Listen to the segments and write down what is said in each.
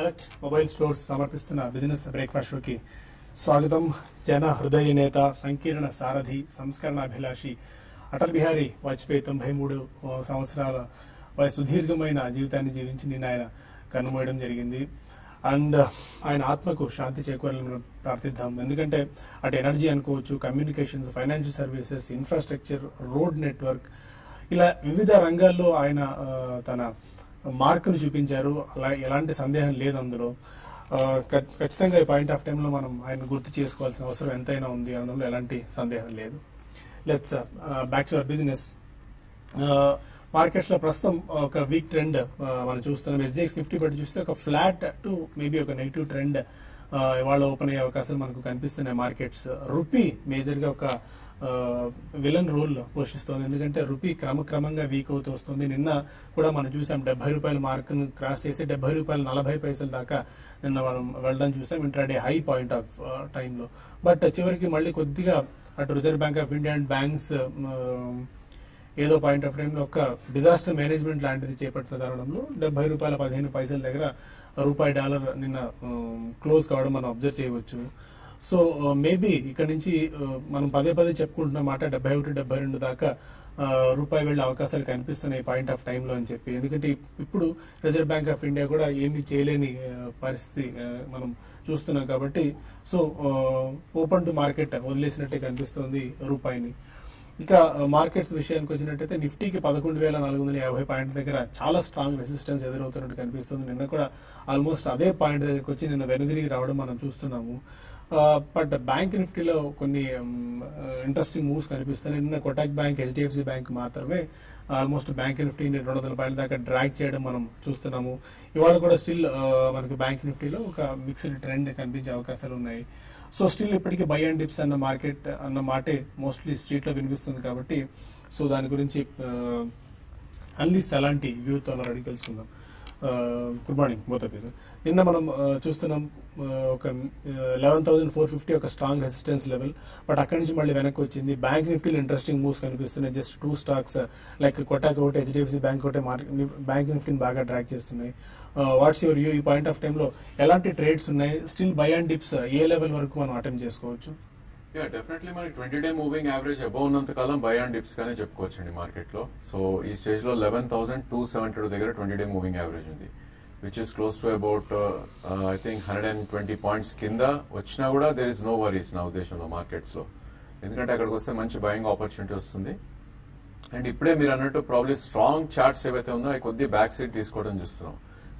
Select mobile stores సమర్పిస్తున్న business breakfast షోకి స్వాగతం. జన హృదయ నేత, సంకీర్ణ సారథి, సంస్కరణాభిలాషి అటల్ బిహారీ వాజ్పేయి 93 సంవత్సరాల వయసు దీర్ఘమైన జీవితాన్ని జీవించి నిన్న ఆయన కన్నుమూయడం జరిగింది. అండ్ ఆయన ఆత్మకు శాంతి చేకూరాలని మనం ప్రార్థిద్దాం. ఎందుకంటే అటు ఎనర్జీ అనుకోవచ్చు, communications, financial services, infrastructure, road network, ఇలా వివిధ రంగాల్లో ఆయన తన మార్కును చూపించారు. అలా ఎలాంటి సందేహం లేదు అందులో. ఖచ్చితంగా ఈ పాయింట్ ఆఫ్ టైంలో మనం ఆయన గుర్తు చేసుకోవాల్సిన అవసరం ఎంతైనా ఉంది అనడంలో ఎలాంటి సందేహం లేదు. Let's back to our business. మార్కెట్స్లో ప్రస్తుతం ఒక వీక్ ట్రెండ్ మనం చూస్తున్నాం. ఎస్జిఎక్స్ నిఫ్టీ బట్టి చూస్తే ఒక ఫ్లాట్ టు మేబీ ఒక నెగిటివ్ ట్రెండ్ ఇవాళ ఓపెన్ అయ్యే అవకాశాలు మనకు కనిపిస్తున్నాయి. మార్కెట్స్ రూపీ మేజర్గా ఒక విలన్ రోల్ పోషిస్తోంది. ఎందుకంటే రూపీ క్రమక్రమంగా వీక్ అవుతూ వస్తుంది. నిన్న కూడా మనం చూసాం 70 రూపాయల మార్కును క్రాస్ చేసి 70.40 రూపాయల దాకా నిన్న మనం వెళ్ళడం చూసాం ఇంట్రాడే హై పాయింట్ ఆఫ్ టైంలో. బట్ చివరికి మళ్ళీ కొద్దిగా అటు reserve bank of India and banks ఏదో పాయింట్ ఆఫ్ టైంలో ఒక డిజాస్టర్ మేనేజ్మెంట్ లాంటిది చేపట్టిన తరుణంలో 70.15 రూపాయల దగ్గర రూపాయి డాలర్ నిన్న క్లోజ్ కావడం మనం అబ్జర్వ్ చేయవచ్చు. సో మేబీ ఇక్కడ నుంచి మనం పదే చెప్పుకుంటున్నమాట 71-72 దాకా రూపాయి వెళ్లే అవకాశాలు కనిపిస్తున్నాయి పాయింట్ ఆఫ్ టైంలో అని చెప్పి. ఎందుకంటే ఇప్పుడు రిజర్వ్ బ్యాంక్ ఆఫ్ ఇండియా కూడా ఏమీ చేయలేని పరిస్థితి మనం చూస్తున్నాం కాబట్టి సో ఓపెన్ టు మార్కెట్ వదిలేసినట్టే కనిపిస్తుంది రూపాయిని. ఇక మార్కెట్స్ విషయానికి వచ్చినట్టయితే నిఫ్టీకి 11,450 పాయింట్ల దగ్గర చాలా స్ట్రాంగ్ రెసిస్టెన్స్ ఎదురవుతున్నట్టు కనిపిస్తుంది. నిన్న కూడా ఆల్మోస్ట్ అదే పాయింట్ దగ్గరకు వచ్చి నిన్న వెనుదిరిగి రావడం మనం చూస్తున్నాము. బట్ బ్యాంక్ నిఫ్టీలో కొన్ని ఇంట్రెస్టింగ్ మూవ్స్ కనిపిస్తున్నాయి. నిన్న కోటాక్ బ్యాంక్, హెచ్డిఎఫ్సి బ్యాంక్ మాత్రమే ఆల్మోస్ట్ బ్యాంక్ నిఫ్టీని 200 పాయింట్ల దాకా డ్రాగ్ చేయడం మనం చూస్తున్నాము. ఇవాళ కూడా స్టిల్ మనకు బ్యాంక్ నిఫ్టీలో ఒక మిక్స్డ్ ట్రెండ్ కనిపించే అవకాశాలు ఉన్నాయి. సో స్టిల్ ఇప్పటికీ బై అండ్ డిప్స్ అన్న మాటే మోస్ట్లీ స్ట్రీట్లో వినిపిస్తుంది కాబట్టి సో దాని గురించి అన్లీస్ట్ అలాంటి వ్యూతో అలా అడిగి తెలుసుకుందాం. Good morning both of you sir. నిన్న మనం చూస్తున్నాం ఒక 11,450 ఒక స్ట్రాంగ్ రెసిస్టెన్స్ లెవెల్. బట్ అక్కడి నుంచి మళ్ళీ వెనక్కి వచ్చింది. బ్యాంక్ నిఫ్టీలో ఇంట్రెస్టింగ్ మూవ్స్ కనిపిస్తున్నాయి. జస్ట్ 2 స్టాక్స్ లైక్ కోటాక్ ఒకటి, హెచ్డిఎఫ్సి బ్యాంక్ ఒకటి బ్యాంక్ నిఫ్టీని బాగా ట్రాక్ చేస్తున్నాయి. What's your view? ఈ పాయింట్ ఆఫ్ టైంలో ఎలాంటి ట్రేడ్స్ ఉన్నాయి? స్టిల్ బై అండ్ డిప్స్ ఏ లెవెల్ వరకు మనం అటెంప్ట్ చేసుకోవచ్చు? యా, డెఫినెట్లీ మనకి 20-day మూవింగ్ యావరేజ్ అబౌవ్ ఉన్నంత కాలం బై అండ్ డిప్స్ గానే చెప్పుకోవచ్చండి మార్కెట్లో. సో ఈ స్టేజ్ లో 11,272 దగ్గర 20-day మూవింగ్ యావరేజ్ ఉంది, which is close to about I think 120 points కింద వచ్చినా కూడా దేర్ ఇస్ నో వరీస్ నా ఉద్దేశంలో మార్కెట్స్ లో. ఎందుకంటే అక్కడికి వస్తే మంచి బయింగ్ ఆపర్చునిటీ వస్తుంది. అండ్ ఇప్పుడే మీరు అన్నట్టు ప్రాబ్లీ స్ట్రాంగ్ చార్ట్స్ ఏవైతే ఉందో అవి కొద్ది బ్యాక్ సైడ్ తీసుకోవడం చూస్తున్నాం.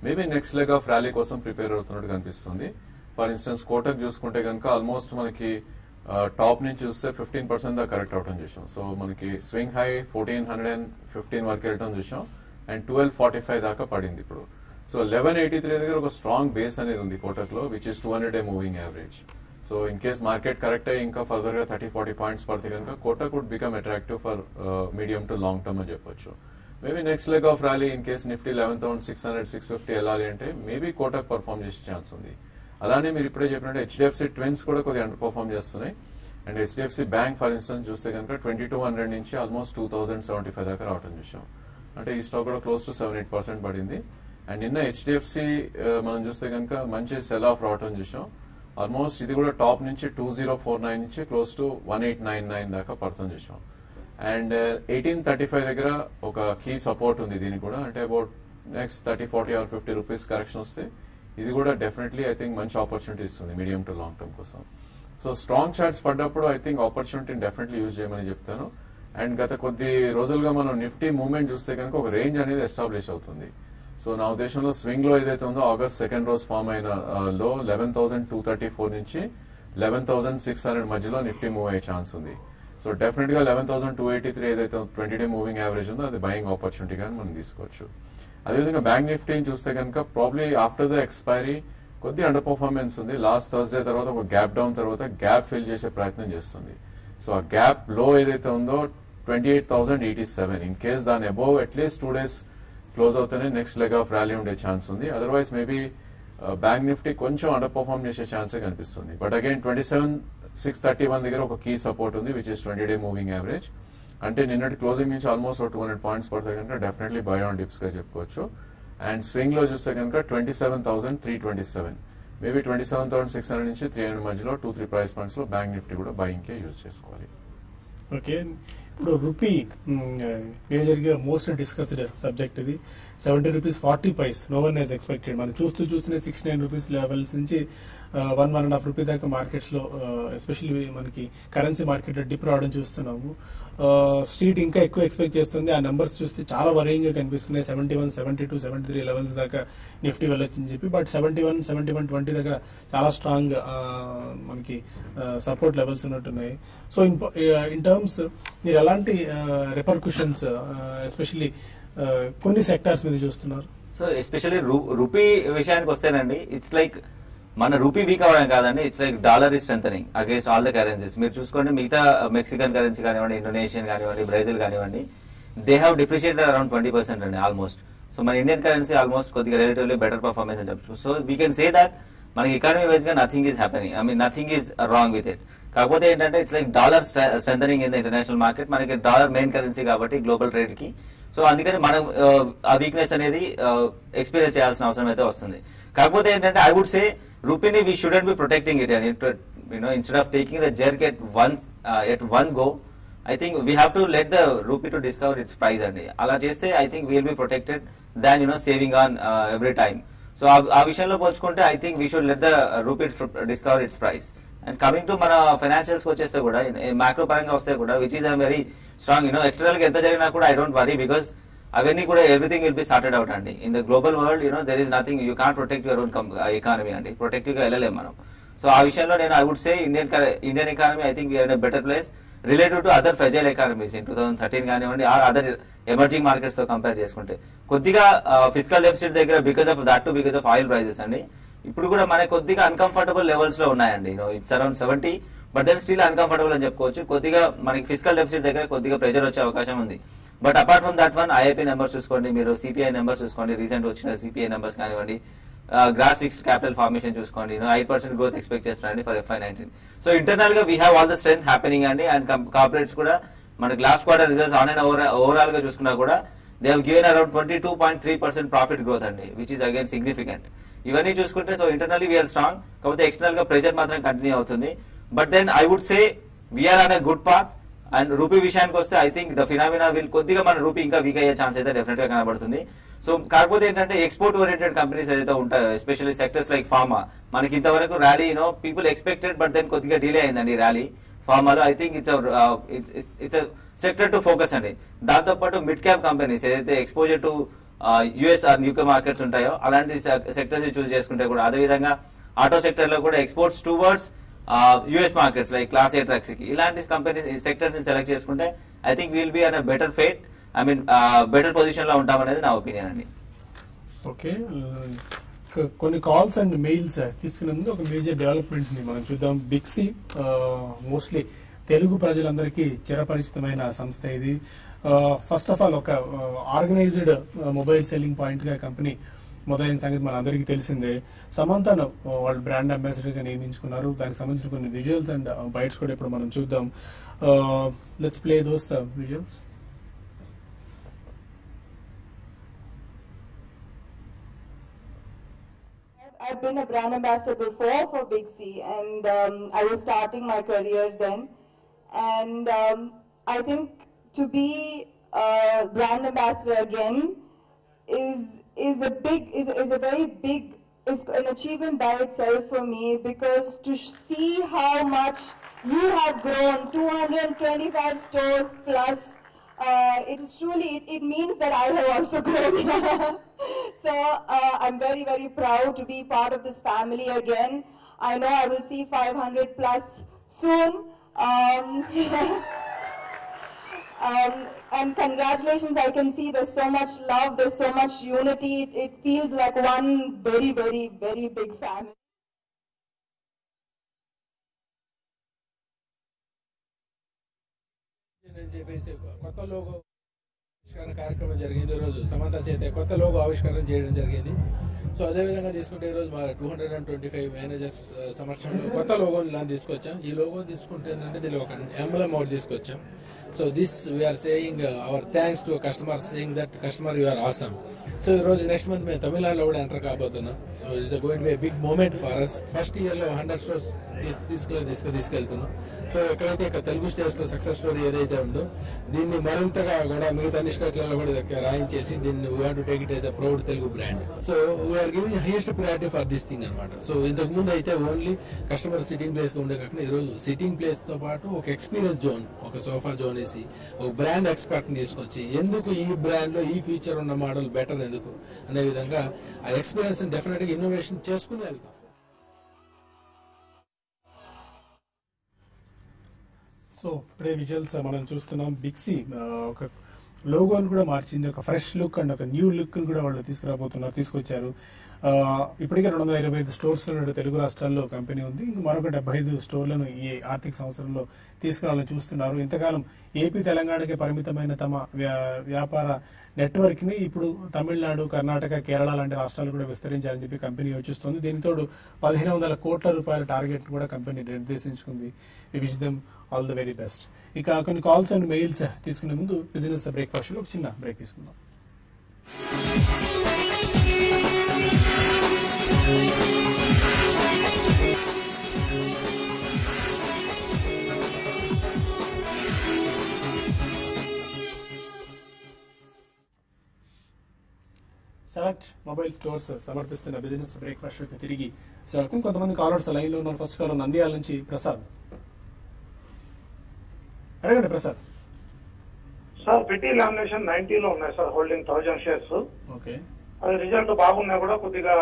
Maybe next leg of rally కోసం ప్రిపేర్ అవుతున్నట్టు కనిపిస్తుంది. ఫర్ ఇన్స్టెన్స్ కోటక్ చూసుకుంటే కనుక ఆల్మోస్ట్ మనకి టాప్ నుంచి చూస్తే 15% దాకా కరెక్ట్ అవటం చూసాం. సో మనకి స్వింగ్ హై 1,415 వరకు వెళ్ళటం చూసాం అండ్ 1,245 దాకా పడింది ఇప్పుడు. సో 1,183 దగ్గర ఒక స్ట్రాంగ్ బేస్ అనేది ఉంది కోటక్ లో, which is 200-day moving average. So in case market correct అయ్యి ఇంకా ఫర్దర్ గా 30-40 పాయింట్స్ పడితే కనుక Kotak would become attractive for medium to long term అని చెప్పొచ్చు. Maybe next leg of rally in case Nifty 11,600-650 వెళ్ళాలి అంటే మేబీ కోటక్ పర్ఫార్మ్ చేసే ఛాన్స్ ఉంది. అలానే మీరు ఇప్పుడే చెప్పినట్టు హెచ్డిఎఫ్సి ట్విన్స్ కూడా కొద్దిగా అండర్ పర్ఫార్మ్ చేస్తున్నాయి. And HDFC bank for instance చూస్తే కనుక 2,200 నుంచి ఆల్మోస్ట్ 2,075 దాకా రావడం చూసాం. అంటే ఈ స్టాక్ కూడా క్లోజ్ టు 7-8% పడింది. అండ్ నిన్న హెచ్డిఎఫ్సి మనం చూస్తే కనుక మంచి సెల్ ఆఫ్ రావడం చూసాం. ఆల్మోస్ట్ ఇది కూడా టాప్ నుంచి 2,049 నుంచి క్లోజ్ టు 1,899 దాకా పడతాం చూసాం. అండ్ 1,835 దగ్గర ఒక కీ సపోర్ట్ ఉంది దీనికి కూడా. అంటే about next 30-40 or 50 rupees correction వస్తే ఇది కూడా డెఫినెట్లీ ఐ థింక్ మంచి ఆపర్చునిటీ ఇస్తుంది మీడియం టు లాంగ్ టర్మ్ కోసం. సో స్ట్రాంగ్ చార్ట్స్ పడ్డప్పుడు ఐ థింక్ ఆపర్చునిటీని డెఫినెట్లీ యూజ్ చేయమని చెప్తాను. అండ్ గత కొద్ది రోజులుగా మనం నిఫ్టీ మూవ్మెంట్ చూస్తే కనుక ఒక రేంజ్ అనేది ఎస్టాబ్లిష్ అవుతుంది. సో నా ఉద్దేశంలో స్వింగ్ లో ఏదైతే ఉందో August 2nd రోజు ఫామ్ అయిన లో 11,234 నుంచి 11,600 మధ్యలో నిఫ్టీ మూవ్ అయ్యే ఛాన్స్ ఉంది. సో డెఫినెట్ గా 11,283 ఏదైతే 20-day మూవింగ్ యావరేజ్ ఉందో అది బయింగ్ ఆపర్చునిటీగా మనం తీసుకోవచ్చు. అదేవిధంగా బ్యాంక్ నిఫ్టీని చూస్తే కనుక ప్రాబ్లీ ఆఫ్టర్ ద ఎక్స్పైరీ కొద్ది అండర్ పర్ఫార్మెన్స్ ఉంది. లాస్ట్ థర్స్డే తర్వాత ఒక గ్యాప్ డౌన్ తర్వాత గ్యాప్ ఫిల్ చేసే ప్రయత్నం చేస్తుంది. సో ఆ గ్యాప్ లో ఏదైతే ఉందో 28,087 ఇన్ కేస్ దాని అబౌవ్ అట్లీస్ట్ 2 days క్లోజ్ అవుతేనే నెక్స్ట్ లెగ్ ఆఫ్ ర్యాలీ ఉండే ఛాన్స్ ఉంది. అదర్వైజ్ మేబీ బ్యాంక్ నిఫ్టీ కొంచెం అండర్ పర్ఫార్మ్ చేసే ఛాన్సే కనిపిస్తుంది. బట్ అగైన్ 27,631 దగ్గర ఒక కీ సపోర్ట్ ఉంది, which is 20-day moving average. అంటే నిన్నటి క్లోజింగ్ నుంచి ఆల్మోస్ట్ 200 పాయింట్స్ పడతాయి కనుక డెఫినెట్లీ బై ఆన్ డిప్స్ గా చెప్పుకోవచ్చు. అండ్ స్వింగ్లో చూస్తే కనుక 27,327 మేబీ 27,600 నుంచి 300 మధ్యలో 2-3 ప్రైస్ పాయింట్స్లో బ్యాంక్ నిఫ్టీ కూడా బయింగ్కే యూజ్ చేసుకోవాలి. ఓకే, ఇప్పుడు రూపీ మేజర్గా మోస్ట్ డిస్కస్డ్ సబ్జెక్ట్ ఇది. 70 rupees 40 paise no one has expected. మనం చూస్తూనే 69 rupees లెవెల్స్ నుంచి 1-1.5 రూపీ దాకా మార్కెట్స్లో ఎస్పెషల్లీ మనకి కరెన్సీ మార్కెట్లో డిప్ రావడం చూస్తున్నాము. స్ట్రీట్ ఇంకా ఎక్కువ ఎక్స్పెక్ట్ చేస్తుంది. ఆ నెంబర్స్ చూస్తే చాలా వరీయింగ్గా కనిపిస్తున్నాయి. 71, 72, 73 లెవెల్స్ దాకా నిఫ్టీ వెళ్ళొచ్చని చెప్పి, బట్ 71, 71.20 దగ్గర చాలా స్ట్రాంగ్ మనకి సపోర్ట్ లెవెల్స్ ఉన్నట్టున్నాయి. సో ఇన్ టర్మ్స్ మీరు ఎలాంటి రిపర్కషన్స్ ఎస్పెషల్లీ కొన్ని సెక్టార్స్ మీద చూస్తున్నారు? సో ఎస్పెషల్లీ రూపీ విషయానికి వస్తేనండి, ఇట్స్ లైక్ మన రూపీ వీక్ అవడం కాదండి, it's like dollar is strengthening against all the currencies. మీరు చూసుకోండి మిగతా మెక్సికన్ కరెన్సీ కానివ్వండి, ఇండోనేషియన్ కానివ్వండి, బ్రెజిల్ కానివ్వండి, దే హ్యావ్ డిప్రిషియేటెడ్ అరౌండ్ 20% అండి ఆల్మోస్ట్. సో మన ఇండియన్ కరెన్సీ ఆల్మోస్ట్ కొద్దిగా రిలేటివ్లీ బెటర్ పర్ఫార్మెన్స్ అని చెప్పచ్చు. So we can say that మనకి ఎకానమీ వైజ్ గా nothing is happening, I mean nothing is wrong with it. కాకపోతే ఏంటంటే it's like dollar strengthening in the international market. మనకి dollar main currency కాబట్టి global trade కి, so అందుకని మనం ఆ వీక్నెస్ అనేది ఎక్స్పీరియన్స్ చేయాల్సిన అవసరం అయితే వస్తుంది. కాకపోతే ఏంటంటే ఐ వుడ్ సే రూపీని we shouldn't be protecting it, and you know instead of taking the jerk at one go, I think we have to let the rupee to discover its price అండి. అలా చేస్తే I think will be protected than you know saving on every time. So ఆ విషయంలో పోల్చుకుంటే I think we should let the rupee discover its price. And coming to మన financials వచ్చేస్తే కూడా macro పరంగా వస్తే కూడా which is a very strong, you know external గా ఎంత జరిగినా కూడా ఐ డోంట్ వరీ, బికాస్ అవన్నీ కూడా everything will be sorted out అండి. In the global world you know there is nothing you can't protect your own economy అండి, ప్రొటెక్టివ్ గా వెళ్ళలేము మనం. సో ఆ విషయంలో నేను I would say Indian economy I think we're in a better place relative to other fragile economies in 2013 కానివ్వండి, or other emerging markets తో compare చేసుకుంటే కొద్దిగా ఫిస్కల్ డెఫిసిట్ దగ్గర because of that to because of oil prices అండి ఇప్పుడు కూడా మనకి కొద్దిగా అన్కంఫర్టబుల్ లెవెల్స్ లో ఉన్నాయండి. It's around 70 but then still uncomfortable అని చెప్పుకోవచ్చు. కొద్దిగా మనకి ఫిస్కల్ డెఫిసిట్ దగ్గర కొద్దిగా ప్రెజర్ వచ్చే అవకాశం ఉంది. But apart from that one IIP numbers చూసుకోండి, మీరు సిపిఐ నెంబర్స్ చూసుకోండి, రీసెంట్ వచ్చిన సిపిఐ నెంబర్స్ కానివ్వండి, గ్రాస్ ఫిక్స్డ్ క్యాపిటల్ ఫార్మేషన్ చూసుకోండి, 8% గ్రోత్ ఎక్స్పెక్ట్ చేస్తున్నారండి ఫర్ FY19. సో ఇంటర్నల్ గా we have all the strength happening అండి. అండ్ కార్పొరేట్స్ కూడా మనకి last quarter results on and overall గా చూసుకున్నా కూడా they have given around 22.3% profit growth అండి, విచ్ ఈస్ అగైన్ సిగ్నిఫికెంట్. ఇవన్నీ చూసుకుంటే సో ఇంటర్నల్లీ వీఆర్ స్ట్రాంగ్, కాకపోతే ఎక్స్టర్నల్ గా ప్రెజర్ మాత్రం కంటిన్యూ అవుతుంది. But then I would say we're on a good path. And rupee విషయానికి వస్తే I think the phenomena will కొద్దిగా మన రూపీ ఇంకా వీక్ అయ్యే ఛాన్స్ అయితే డెఫినెట్ గా కనబడుతుంది. సో కాకపోతే ఏంటంటే ఎక్స్పోర్ట్ ఓరియంటెడ్ కంపెనీస్ ఏదైతే ఉంటాయో ఎస్పెషల్లీ సెక్టర్స్ లైక్ ఫార్మా, మనకి ఇంతవరకు rally you know people expected but then కొద్దిగా డిలే అయిందండి ర్యాలీ ఫార్మాలో. I think it's sector to focus అండి. దాంతో పాటు మిడ్ క్యాప్ కంపెనీస్ ఏదైతే exposure to US or UK markets ఉంటాయో అలాంటి సెక్టర్స్ చూస్ చేసుకుంటే కూడా, అదేవిధంగా ఆటో సెక్టర్ లో కూడా exports towards US markets like class A trucks కి ఇలాంటి కంపెనీస్ సెక్టర్స్ ని సెలెక్ట్ చేసుకుంటే I think will be an a better fate, I mean better position లో ఉంటామనేది నా ఒపీనియన్ అండి. ఓకే, కొన్ని కాల్స్ అండ్ మెయిల్స్ తీసుకున్నందుకు ఒక మేజర్ డెవలప్మెంట్ ని మనం చూద్దాం. బిగ్ సి మోస్ట్లీ తెలుగు ప్రజలందరికీ చిరపరిచితమైన సంస్థ ఇది. ఫస్ట్ ఆఫ్ ఆల్ ఒక ఆర్గనైజ్డ్ మొబైల్ సెల్లింగ్ పాయింట్ గా కంపెనీ మొదలైన సంగతి మన అందరికీ తెలిసిందే. సమంతను వాళ్ళు బ్రాండ్ అంబాసిడర్ గా నియమించుకున్నారు. దానికి సంబంధించిన కొన్ని విజువల్స్ అండ్ బైట్స్ కూడా ఇప్పుడు మనం చూద్దాం. Let's play those visuals. I've been a brand ambassador before for Big C, and I was starting my career then. And I think to be a brand ambassador again is an achievement by itself for me, because to see how much you have grown, 225 stores plus, it is truly it means that I have also grown. So I'm very, very proud to be part of this family again. I know I will see 500 plus soon. And congratulations, I can see there's so much love, there's so much unity. It feels like one very, very, very big family. ఆవిష్కరణ కార్యక్రమం జరిగింది. ఈరోజు సమంత చేత కొత్త logo ఆవిష్కరణ చేయడం జరిగింది. So అదేవిధంగా తీసుకుంటే ఈరోజు మా 225 మేనేజర్స్ సమక్షంలో కొత్త లోగోని ఇలా తీసుకొచ్చాం. ఈ లోగో తీసుకుంటే ఏంటంటే దీనిలో ఒక ఎంబ్లమ్ ఒకటి తీసుకొచ్చాం. So this we're saying our thanks to customer, saying that customer you are awesome. So ఈ రోజు నెక్స్ట్ మంత్ మేము తమిళనాడులో కూడా ఎంటర్ కాబోతున్నాం. So it's going to be a big moment for us. First ఇయర్లో 100 స్టోర్స్ తీసుకెళ్తున్నాం. సో ఎక్కడైతే ఇక తెలుగు స్టేట్స్లో సక్సెస్ స్టోరీ ఏదైతే ఉందో దీన్ని మరింతగా కూడా మిగతా అన్ని స్టేట్లలో కూడా రాయించేసి దీన్ని we have to take it as a proud Telugu brand. So we're giving highest priority for this thing అనమాట. సో ఇంతకు ముందు అయితే ఓన్లీ కస్టమర్ సిట్టింగ్ ప్లేస్ ఉండే కాకుండా ఈరోజు సిట్టింగ్ ప్లేస్ తో పాటు ఒక ఎక్స్పీరియన్స్ జోన్, ఒక సోఫా జోన్ వేసి ఒక బ్రాండ్ ఎక్స్పర్ట్ తీసుకొచ్చి ఎందుకు ఈ బ్రాండ్ లో ఈ ఫ్యూచర్ ఉన్న మోడల్ బెటర్ ఎందుకు అనే విధంగా ఆ ఎక్స్పీరియన్స్ డెఫినెట్ గా ఇన్నోవేషన్ చేసుకుని వెళ్తాం. సో టుడే విజువల్స్ మనం చూస్తున్నాం. బిగ్ సి ఒక లోగోని కూడా మార్చింది, ఒక ఫ్రెష్ లుక్ అండ్ ఒక న్యూ లుక్ కూడా వాళ్ళు తీసుకొచ్చారు. ఇప్పటికే 225 స్టోర్స్లో తెలుగు రాష్ట్రాల్లో కంపెనీ ఉంది. ఇంకా మరొక 75 స్టోర్లను ఈ ఆర్థిక సంవత్సరంలో తీసుకురావాలని చూస్తున్నారు. ఇంతకాలం ఏపీ తెలంగాణకే పరిమితమైన తమ వ్యాపార నెట్వర్క్ ని ఇప్పుడు తమిళనాడు, కర్ణాటక, కేరళ లాంటి రాష్ట్రాలు కూడా విస్తరించాలని చెప్పి కంపెనీ యోచిస్తుంది. దీనితో 1500 కోట్ల రూపాయల టార్గెట్ కూడా కంపెనీ నిర్దేశించుకుంది. Wish them all the very best. ఇక కొన్ని కాల్స్ అండ్ మెయిల్స్ తీసుకునే ముందు బిజినెస్ బ్రేక్ఫాస్ట్ లో చిన్న బ్రేక్ తీసుకుందాం. సెలెక్ట్ మొబైల్ స్టోర్స్ సమర్పిస్తున్న బిజినెస్ బ్రేక్ఫాస్ట్ తిరిగి స్వాగతం. కొంతమంది కాలర్స్ లైన్ లో ఉన్నారు. ఫస్ట్ కాలర్ నంద్యాల నుంచి ప్రసాద్. అడగండి ప్రసాద్. సార్ పిటి లామినేషన్ 90 లో ఉన్నాయి సార్, హోల్డింగ్ 1000 షేర్స్. ఓకే, అది రిజల్ట్ బాగున్నా కూడా కొద్దిగా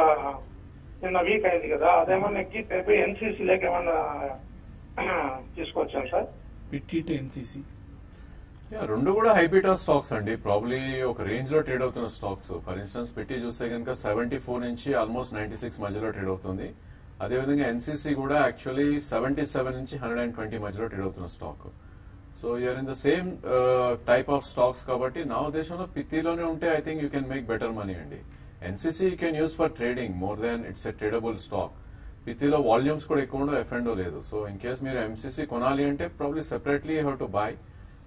నిన్న వీక్ అయింది కదా, అదేమన్నా ఎక్కి రేపు ఎన్సీసీ లేక ఏమన్నా తీసుకొచ్చాం సార్. పిటి టు ఎన్సీసీ రెండు కూడా హైబీటా స్టాక్స్ అండి. ప్రాబ్లీ ఒక రేంజ్ లో ట్రేడ్ అవుతున్న స్టాక్స్. ఫర్ ఇన్స్టెన్స్ పెట్టి చూస్తే కనుక 74 నుంచి ఆల్మోస్ట్ 96 మధ్యలో ట్రేడ్ అవుతుంది. అదేవిధంగా ఎన్సీసీ కూడా యాక్చువల్లీ 77 నుంచి 120 మధ్యలో ట్రేడ్ అవుతున్న stock. So you're in the same type of stocks కాబట్టి నా ఉద్దేశంలో పిత్తిలోనే ఉంటే I think you can make better money అండి. NCC you can use for trading more than it's a tradable stock. పిత్తిలో వాల్యూమ్స్ కూడా ఎక్కువ ఉండవు, ఎఫ్ఎండో లేదు. సో ఇన్ కేస్ మీరు ఎంసీసీ కొనాలి అంటే probably separately you have to buy.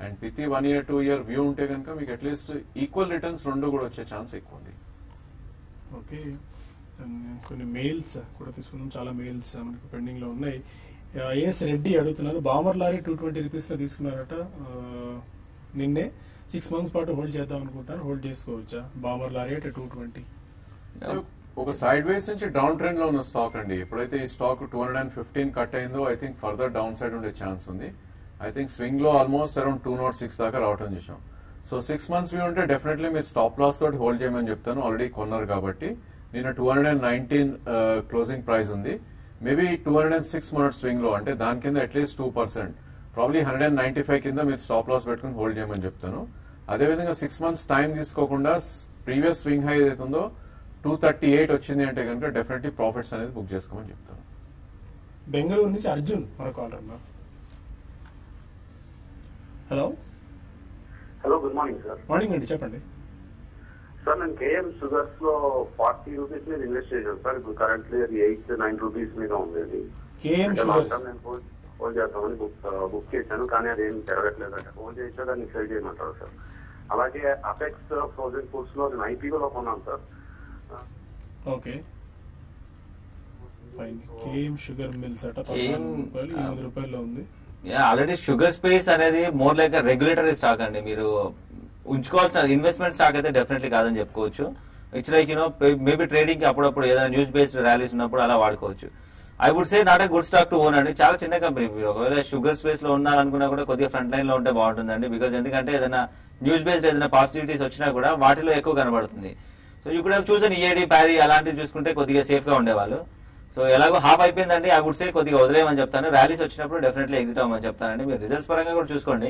And ప్రతి 1-2 year వ్యూ ఉంటే కనుక మీకు అట్లీస్ట్ ఈక్వల్ రిటర్న్స్ రెండు కూడా వచ్చే ఛాన్స్ ఎక్కువ ఉంది. ఓకే, కొన్ని మెయిల్స్ కూడా తీసుకున్నాం. చాలా మెయిల్స్ మనకు పెండింగ్ లో ఉన్నాయి. ఏఎస్ రెడ్డి అడుగుతున్నారు, బామర్ లారీ 220 రూపీస్ లో తీసుకున్నారట నిన్నే, 6 months పాటు హోల్డ్ చేద్దాం అనుకుంటారు, హోల్డ్ చేసుకోవచ్చా? బామర్ లారీ అంటే 220 ఒక సైడ్ వేస్ నుంచి డౌన్ ట్రెండ్ లో ఉన్న స్టాక్ అండి. ఎప్పుడైతే ఈ స్టాక్ 215 కట్ అయిందో I think further down side ఉండే ఛాన్స్ ఉంది. ఐ థింక్ స్వింగ్ లో ఆల్మోస్ట్ అరౌండ్ 206 దాకా రావటం చూసాం. సో 6 months వ్యూ ఉంటే డెఫినెట్లీ మీరు స్టాప్ లాస్ తోటి హోల్డ్ చేయమని చెప్తాను. ఆల్రెడీ కొన్నారు కాబట్టి నేను 219 క్లోజింగ్ ప్రైస్ ఉంది. మేబీ 206 మొన్నటి స్వింగ్ లో అంటే దాని కింద అట్లీస్ట్ 2% ప్రాబ్లీ 195 కింద మీరు స్టాప్ లాస్ పెట్టుకుని హోల్డ్ చేయమని చెప్తాను. అదేవిధంగా 6 months టైం తీసుకోకుండా ప్రీవియస్ స్వింగ్ హై ఏదైతుందో 238 వచ్చింది అంటే కనుక డెఫినెట్లీ ప్రాఫిట్స్ అనేది బుక్ చేసుకోమని చెప్తాను. బెంగళూరు నుంచి Arjun. Hello hello, good morning sir. Morning అండి, చెప్పండి సార్. నేను కేఎం షుగర్స్ లో 40 రూపీస్ మీద ఇన్వెస్ట్ చేశాను సార్. ఇప్పుడు కరెంట్లీ 8-9 రూపీస్ మీద ఉండేది. హోల్డ్ చేస్తామని బుక్ చేశాను కానీ అదేం జరగట్లేదు. అంటే హోల్డ్ చేస్తే దాన్ని సెల్ చేయమంటారు సార్. అలాగే అపెక్స్ ఫ్రోజన్ ఫుడ్స్ లో నేను ఐపీఓ లో కొన్నాను sir. Okay, KM sugar mills అట 8 రూపాయల్లో ఉంది. ఆల్రెడీ షుగర్ స్పేస్ అనేది మోర్ లైక్ రెగ్యులేటరీ స్టాక్ అండి. మీరు ఉంచుకోవాల్సిన ఇన్వెస్ట్మెంట్ స్టాక్ అయితే డెఫినెట్లీ కాదని చెప్పుకోవచ్చు. It's like you know maybe trading కి అప్పుడప్పుడు ఏదైనా న్యూస్ బేస్డ్ ర్యాలీస్ ఉన్నప్పుడు అలా వాడుకోవచ్చు. I would say not a good stock to own అండి. చాలా చిన్న కంపెనీ. ఒకవేళ షుగర్ స్పేస్ లో ఉన్నారనుకున్నా కూడా కొద్దిగా ఫ్రంట్ లైన్ లో ఉంటే బాగుంటుందండి. బికాస్ ఎందుకంటే ఏదైనా న్యూస్ బేస్డ్ ఏదైనా పాజిటివిటీస్ వచ్చినా కూడా వాటిలో ఎక్కువ కనబడుతుంది. So you could have chosen EID పారీ అలాంటివి చూసుకుంటే కొద్దిగా సేఫ్ గా ఉండేవాళ్ళు. సో ఎలాగో హాఫ్ అయిపోయిందండి. ఐ వుడ్ సే కొద్దిగా వదిలేమని చెప్తాను. ర్యాలీస్ వచ్చినప్పుడు డెఫినెట్లీ ఎగ్జిట్ అవ్వమని చెప్తానండి. మీరు రిజల్ట్స్ పరంగా కూడా చూసుకోండి.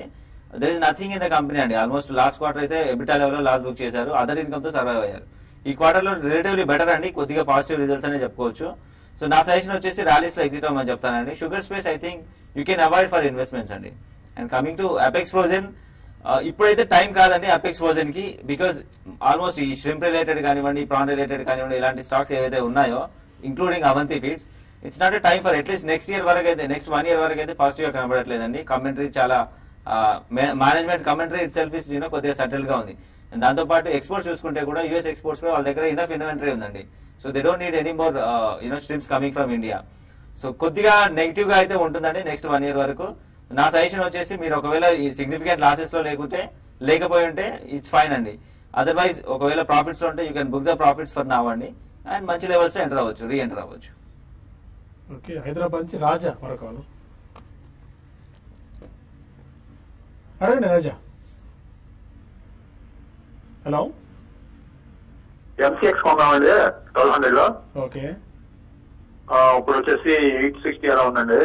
There is nothing in the company అండి. ఆల్మోస్ట్ లాస్ట్ క్వార్టర్ అయితే ఎబిటా లెవెల్లో లాస్ బుక్ చేశారు, అదర్ ఇన్కమ్ తో సర్వైవ్ అయ్యారు. ఈ క్వార్టర్ లో రిలేటివ్లీ బెటర్ అండి, కొద్దిగా పాజిటివ్ రిజల్ట్స్ అనే చెప్పుకోవచ్చు. సో నా సజెషన్ వచ్చేసి ర్యాలీస్ లో ఎగ్జిట్ అవ్వమని చెప్తానండి. Sugar space I think you can avoid for investments అండి. And coming to Apex frozen, ఇప్పుడైతే టైం కాదండి అపెక్స్ వర్జన్ కి, బికాజ్ ఆల్మోస్ట్ ఈ శ్రింప్ రిలేటెడ్ కానివ్వండి, ప్రాన్ రిలేటెడ్ కానివ్వండి, ఇలాంటి స్టాక్స్ ఏవైతే ఉన్నాయో including Avanti feeds, it's not a time for at least next year వరకు అయితే, నెక్స్ట్ 1 year వరకు అయితే పాజిటివ్ గా కనబడట్లేదండి. కమెంటరీ చాలా management commentary itself you know కొద్దిగా సెటిల్ గా ఉంది. దాంతో పాటు ఎక్స్పోర్ట్స్ చూసుకుంటే కూడా యూఎస్ ఎక్స్పోర్ట్స్ వాళ్ళ దగ్గర ఇనఫ్ ఇన్వెంటరీ ఉందండి. So they don't need any more you know strips coming from India. So కొద్దిగా నెగిటివ్ గా అయితే ఉంటుందండి నెక్స్ట్ 1 year వరకు. నా సజెషన్ వచ్చేసి మీరు ఒకవేళ ఈ సిగ్నిఫికెంట్ లాసెస్ లో లేకపోయి ఉంటే ఇట్స్ ఫైన్ అండి. అదర్వైజ్ ఒకవేళ ప్రాఫిట్స్ లో ఉంటే you can book the profits for now అండి, అండ్ మంచి లెవెల్స్ లో ఎంటర్ అవ్వచ్చు, రీఎంటర్ అవ్వచ్చు. ఓకే, హైదరాబాద్ నుంచి రాజా మరొకరు అడగండి. రాజా, హలో. ఎంసీఎక్స్ కొందామండి 1200 లో. ఓకే, ఇప్పుడు వచ్చేసి 860 అలా ఉందండి.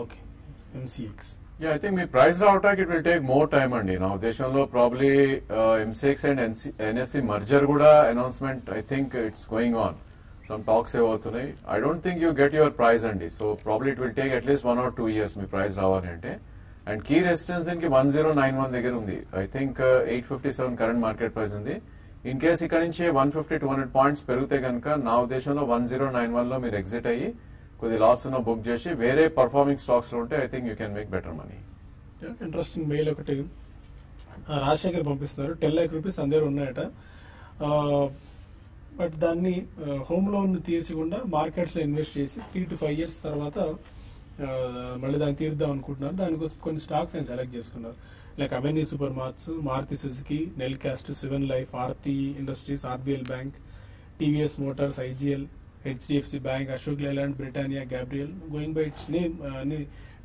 Okay, MCX. Yeah, I think my price route it will take more time and now Deshanlo probably MCX and NSE merger kuda announcement I think it's going on. Some talks have outunai. I don't think you get your price and so probably it will take at least 1 or 2 years my price route ante. And key resistance inki 1091 degger undi. I think 857 current market price undi. In case ikkadi nunchi 150 200 points perugute ganaka now Deshanlo 1091 lo meer exit ayyi కొద్ది loss ఉన్న book చేసి వేరే performing stocks ఉంటే I think you can make better money. Interesting mail ఒకటి రాజశేఖర్ పంపిస్తున్నారు. 10 lakh rupees అందరూ ఉన్నాయట, but దాన్ని హోమ్ లోన్ తీర్చకుండా మార్కెట్స్ లో ఇన్వెస్ట్ చేసి 3 to 5 years తర్వాత మళ్ళీ దాన్ని తీర్దాం అనుకుంటున్నారు. దానికోసం కొన్ని స్టాక్స్ నేను సెలెక్ట్ చేసుకున్నారు, like Avenue Supermarts, Maruti Suzuki, Nelcast, seven life, Aarti Industries, RBL Bank, TVS Motors, IGL, HDFC Bank, Ashok Leyland, Britannia, Gabriel. Going by its name,